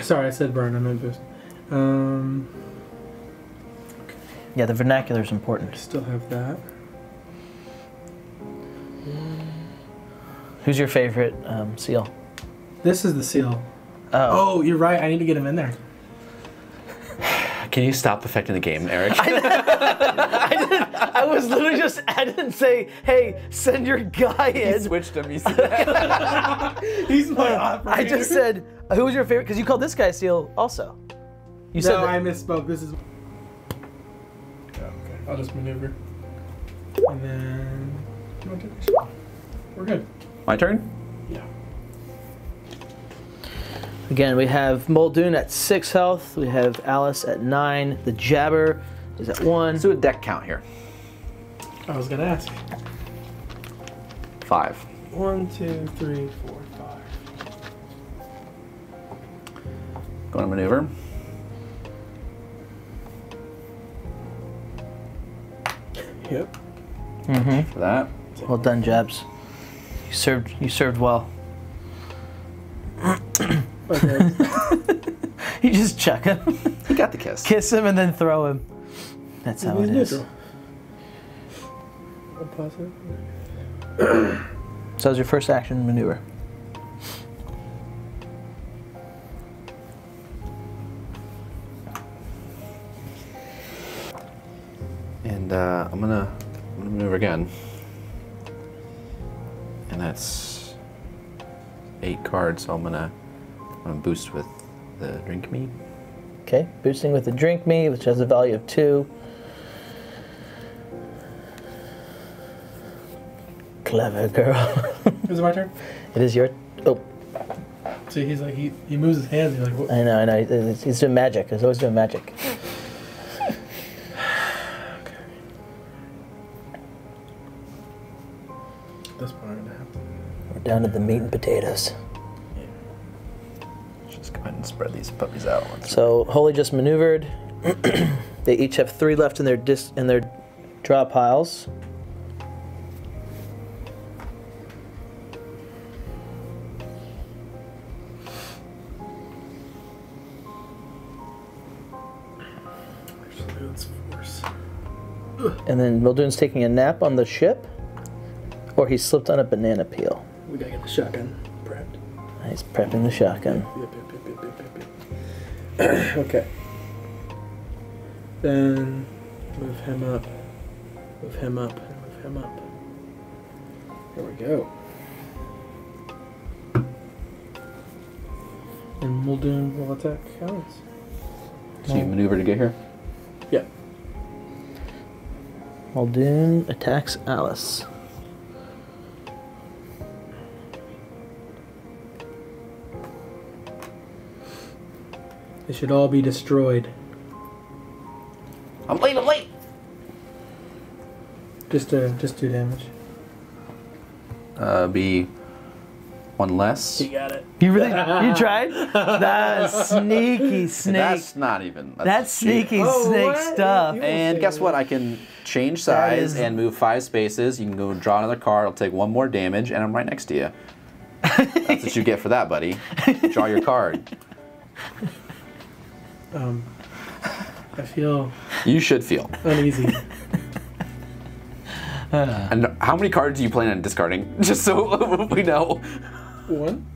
Sorry, I said burn. I meant boost. Okay. Yeah, the vernacular is important. I still have that. Who's your favorite seal? This is the seal. Oh, you're right. I need to get him in there. Can you stop affecting the game, Eric? I was literally just, I didn't say, hey, send your guy in. He switched him. He said, he's my operator. I just said, who was your favorite? Because you called this guy seal also. You said that. I misspoke. This is. Oh, okay. I'll just maneuver. And then. You want to take this? We're good. My turn? Yeah. Again, we have Muldoon at 6 health. We have Alice at 9. The Jabber is at 1. Let's do a deck count here. I was going to ask. 5. 1, 2, 3, 4, 5. Going to maneuver. Yep. Mm-hmm. For that. Well done, Jabs. You served well. Okay. You just chuck him. He got the kiss. Kiss him and then throw him. That's how it is. So that was your first action maneuver. And I'm gonna maneuver again. And that's 8 cards, so I'm gonna boost with the drink me. Okay, boosting with the drink me, which has a value of 2. Clever girl. Is it my turn? It is your. Oh. See, he's like he moves his hands. He's like. What? I know. He's doing magic. He's always doing magic. Down to the meat and potatoes. Yeah. Just go ahead and spread these puppies out. So Holy just maneuvered. They each have 3 left in their draw piles. Actually, that's force. And then Muldoon's taking a nap on the ship, or he slipped on a banana peel. We gotta get the shotgun prepped. He's prepping the shotgun. Yep. Okay. Then move him up. Move him up. Move him up. There we go. And Muldoon will attack Alice. So you maneuver to get here? Yeah. Muldoon attacks Alice. They should all be destroyed. I'm late, I'm late! Just 2 damage. Be 1 less. You got it. You really, you tried? That's sneaky snake. That's not even. That's sneaky snake stuff. And guess what? I can change size and move 5 spaces. You can go draw another card. I'll take 1 more damage and I'm right next to you. That's what you get for that, buddy. Draw your card. I feel. You should feel uneasy. And how many cards do you plan on discarding? Just so we know. 1.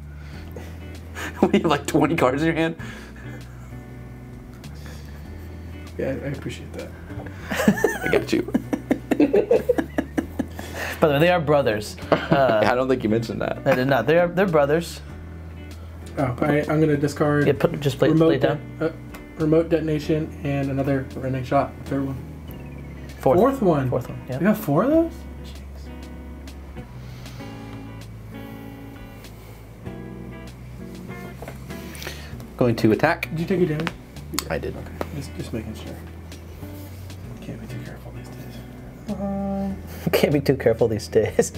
We have like 20 cards in your hand. Yeah, I appreciate that. I got you. By the way, they are brothers. I don't think you mentioned that. I did not. They're brothers. Oh, I'm gonna discard. Yeah, just play down. Remote detonation and another running shot. Third one. Fourth one. Fourth one. Yeah. We got 4 of those? Jeez. Going to attack. Did you take your damage? I did. Okay. Just making sure. Can't be too careful these days. Can't be too careful these days.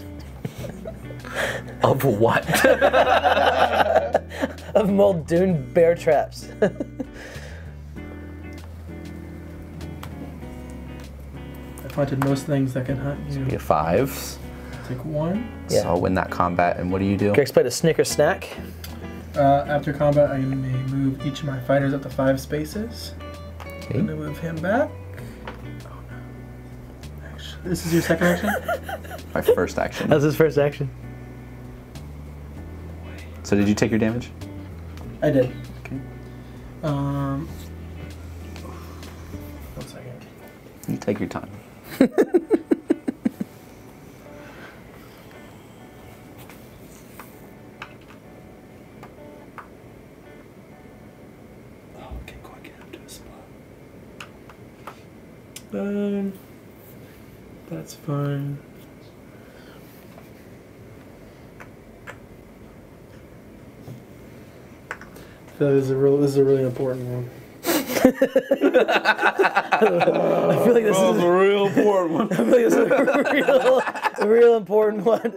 Of what? Of Muldoon bear traps. I've hunted most things that can hunt you. You have 5s. Take 1. Yeah. So I'll win that combat, and what do you do? Greg's played a snicker snack. After combat, I may move each of my fighters up to 5 spaces. Okay. I'm gonna move him back. Oh no. Actually, this is your second action? My first action. That was his first action. So did you take your damage? I did. Okay. One second. You take your time. Okay, quite get him to a spot. That's fine. This is a really important one. I feel like this is a real important one. I feel like this is a real important one.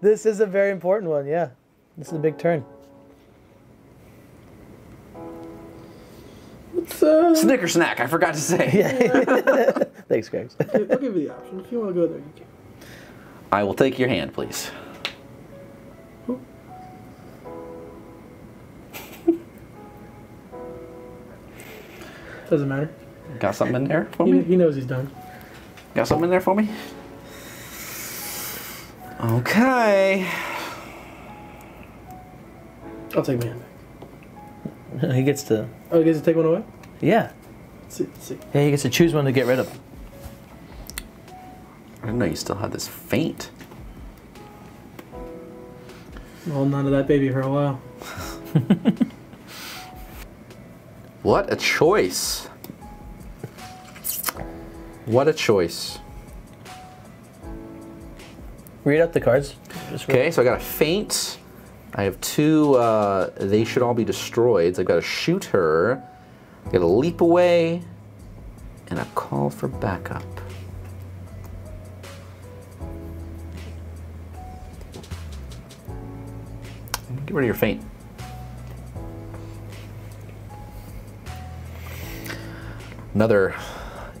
This is a very important one, yeah. This is a big turn. Snicker snack, I forgot to say. Yeah. Thanks, Greg. I'll give you the option. If you want to go there, you can. I will take your hand, please. Doesn't matter. Got something in there for me? He knows he's done. Got something in there for me? Okay. I'll take my hand back. He gets to... Oh, he gets to take one away? Yeah. Let's see. Yeah, he gets to choose one to get rid of. I didn't know you still had this faint. Well, none of that baby for a while. What a choice. What a choice. Read up the cards. Okay, so I got a faint. I have two, they should all be destroyed. So I've got to shoot her. I've got to leap away. And a call for backup. Get rid of your faint. Another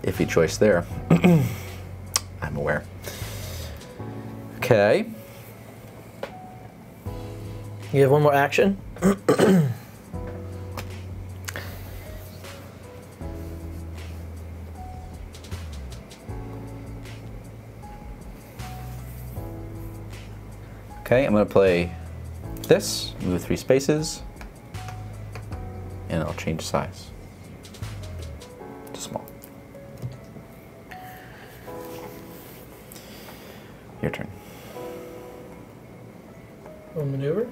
iffy choice there. I'm aware. Okay. You have one more action. Okay, I'm gonna play this, move 3 spaces, and I'll change size. Your turn. One maneuver.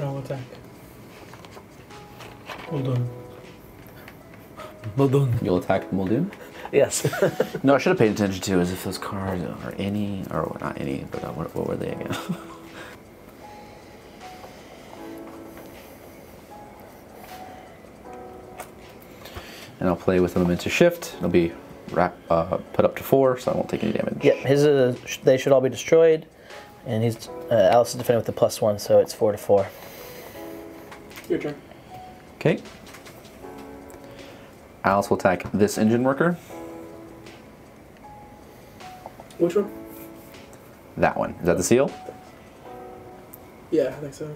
I'll attack. Muldoon. Muldoon. You'll attack Muldoon? Yes. No, I should have paid attention to is if those cards are any, or not any, but what were they again? And I'll play with Elemental Shift. It'll be put up to 4, so I won't take any damage. Yeah, his they should all be destroyed, and he's Alice is defending with a +1, so it's 4 to 4. Your turn. Okay. Alice will attack this engine worker. Which one? That one. Is that the seal? Yeah, I think so.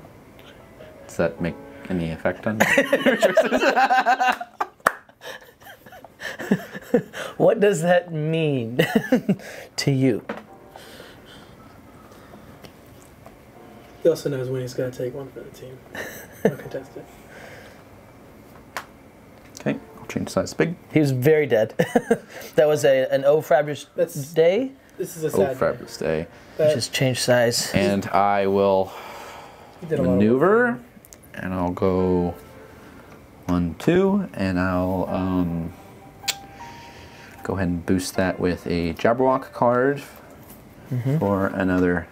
Does that make any effect on your choices? What does that mean to you? He also knows when he's going to take one for the team. I'll contest it. Okay. Change size big. He was very dead. That was an O-Fabulous Day. This is a sad O-Fabulous Day. Just change size. And I will maneuver, and I'll go 1, 2, and I'll go ahead and boost that with a Jabberwock card for another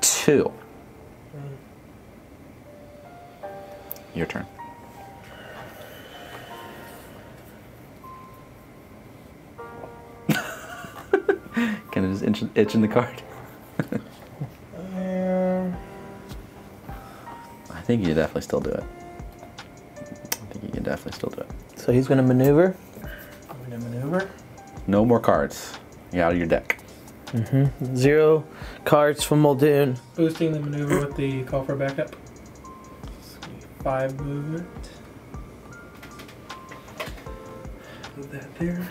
2. Your turn. Can I just itch in the card? I think you definitely still do it. I think you can definitely still do it. So he's going to maneuver. I'm going to maneuver. No more cards. You're out of your deck. Mm-hmm. 0 cards from Muldoon. Boosting the maneuver with the call for backup. 5 movement. Put that there.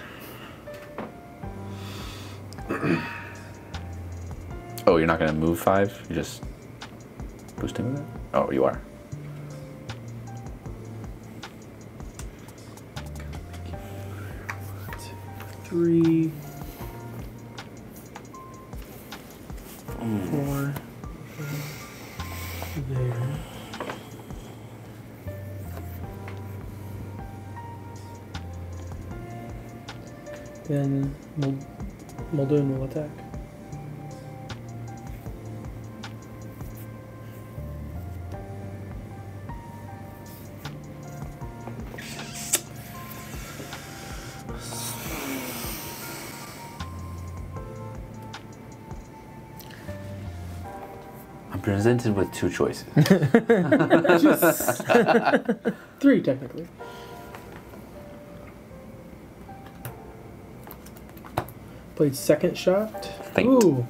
Oh, you're not gonna move 5? You're just boosting with it? Oh, you are. One, two, 3. 4. 5. then Muldoon will attack. Presented with two choices. Three, technically. Played second shot. Faint. Ooh.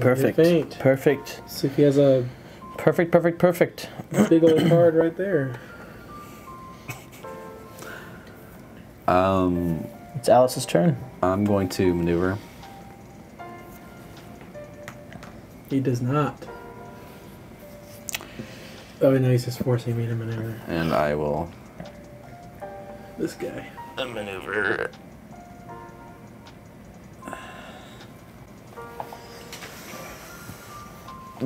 Perfect. Faint. Perfect. So he has a perfect, perfect, perfect. Big old card right there. It's Alice's turn. I'm going to maneuver. He does not. Oh, no, he's just forcing me to maneuver. And I will. This guy. A maneuver.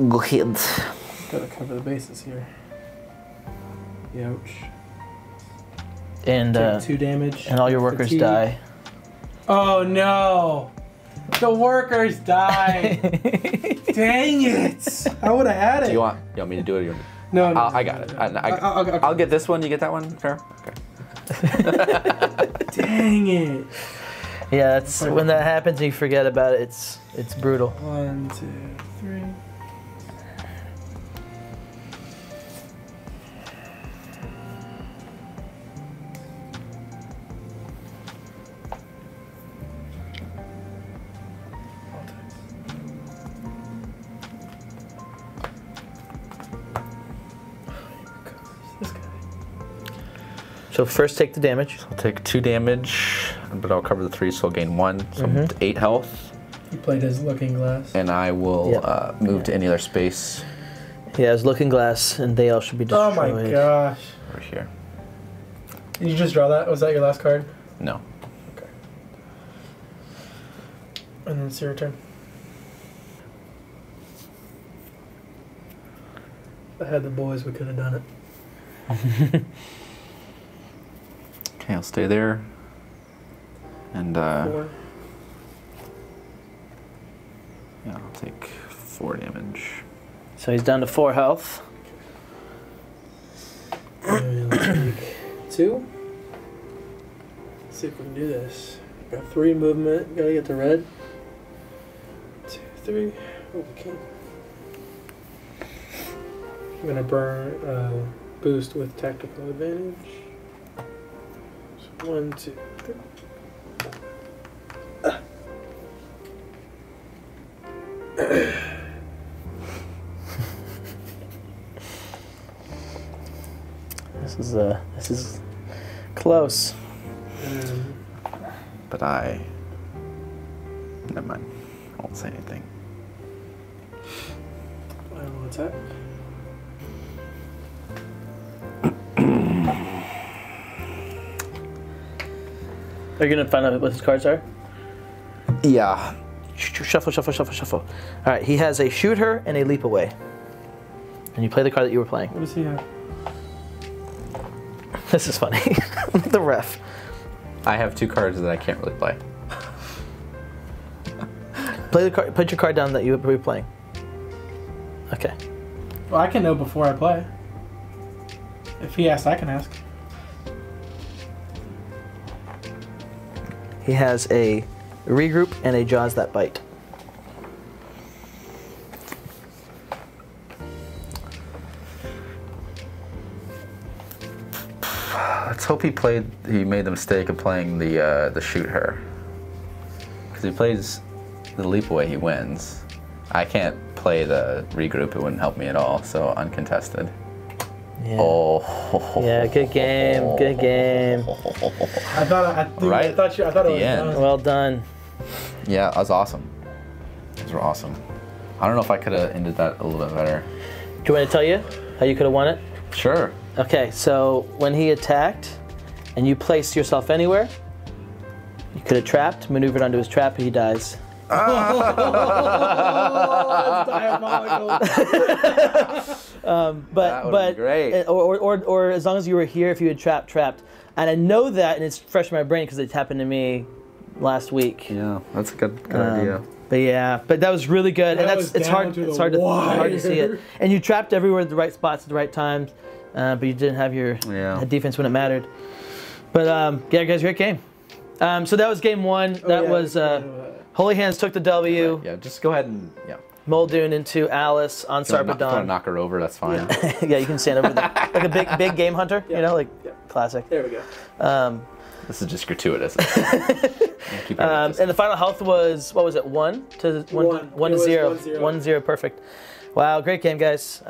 Go ahead. Gotta cover the bases here. Ouch. And take 2 damage. And all your workers fatigue. Die. Oh no! The workers die. Dang it! I would have had it. Do you want me to do it? Or you want me? No, no. I got it. I'll get this one. You get that one. Sure. Okay. Dang it! Yeah, that's when that happens. You forget about it. It's brutal. 1, 2, 3. So first take the damage. I'll take 2 damage, but I'll cover the 3, so I'll gain 1. So I'm at 8 health. He played his looking glass. And I will move to any other space. Yeah, his looking glass, and they all should be destroyed. Oh my gosh. Over here. Did you just draw that? Was that your last card? No. Okay. And then it's your turn. If I had the boys, we could have done it. Okay, I'll stay there. And, 4. Yeah, I'll take 4 damage. So he's down to 4 health. And I'll take 2. Let's see if we can do this. Got 3 movement, gotta get to red. 2, 3. Oh, we can't. I'm gonna burn, boost with tactical advantage. 1, 2, 3. This is close. But never mind. I won't say anything. I will attack. Are you gonna find out what his cards are? Yeah. Shuffle, shuffle, shuffle, shuffle. All right, he has a shoot her and a leap away. And you play the card that you were playing. What does he have? This is funny. The ref. I have 2 cards that I can't really play. Play the card. Put your card down that you were playing. Okay. Well, I can know before I play. If he asks, I can ask. He has a regroup and a jaws that bite. Let's hope he made the mistake of playing the shoot her. Because he plays the leap away, he wins. I can't play the regroup; it wouldn't help me at all. So uncontested. Yeah. Oh. Yeah, good game, good game. I thought it was done. Well done. Yeah, that was awesome. Those were awesome. I don't know if I could have ended that a little bit better. Do you want to tell you how you could have won it? Sure. Okay, so when he attacked and you placed yourself anywhere, you could have trapped, maneuvered onto his trap, and he dies. That's diabolical. But great. Or as long as you were here, if you had trapped. And I know that, and it's fresh in my brain because it happened to me last week. Yeah, that's a good idea. But yeah, but that was really good, and that's it's hard to see it. And you trapped everywhere at the right spots at the right times, but you didn't have your defense when it mattered. But yeah, guys, great game. So that was game one. That was Holy Hands took the W. Right. Yeah, just go ahead and Muldoon into Alice on Sarpedon. Don't knock her over. That's fine. Yeah, yeah, you can stand over there like a big game hunter. Yeah. You know, like classic. There we go. This is just gratuitous. And the final health was, what was it, one to zero. 1-0, perfect. Wow, great game, guys.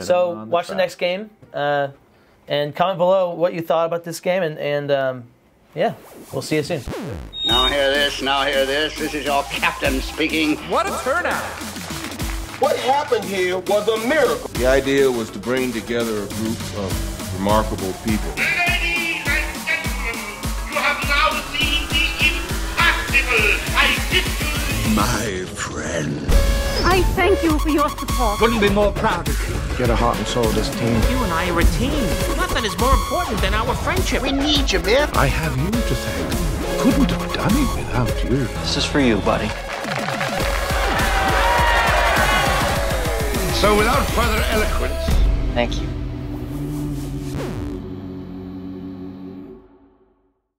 So watch the next game and comment below what you thought about this game, and yeah, we'll see you soon. Now hear this, now hear this. This is your captain speaking. What a turnout. What happened here was a miracle. The idea was to bring together a group of remarkable people. My friend, I thank you for your support. Couldn't be more proud of you. You're the heart and soul of this team. You and I are a team. Nothing is more important than our friendship. We need you, man. I have you to thank. Couldn't have done it without you. This is for you, buddy. So without further eloquence, thank you.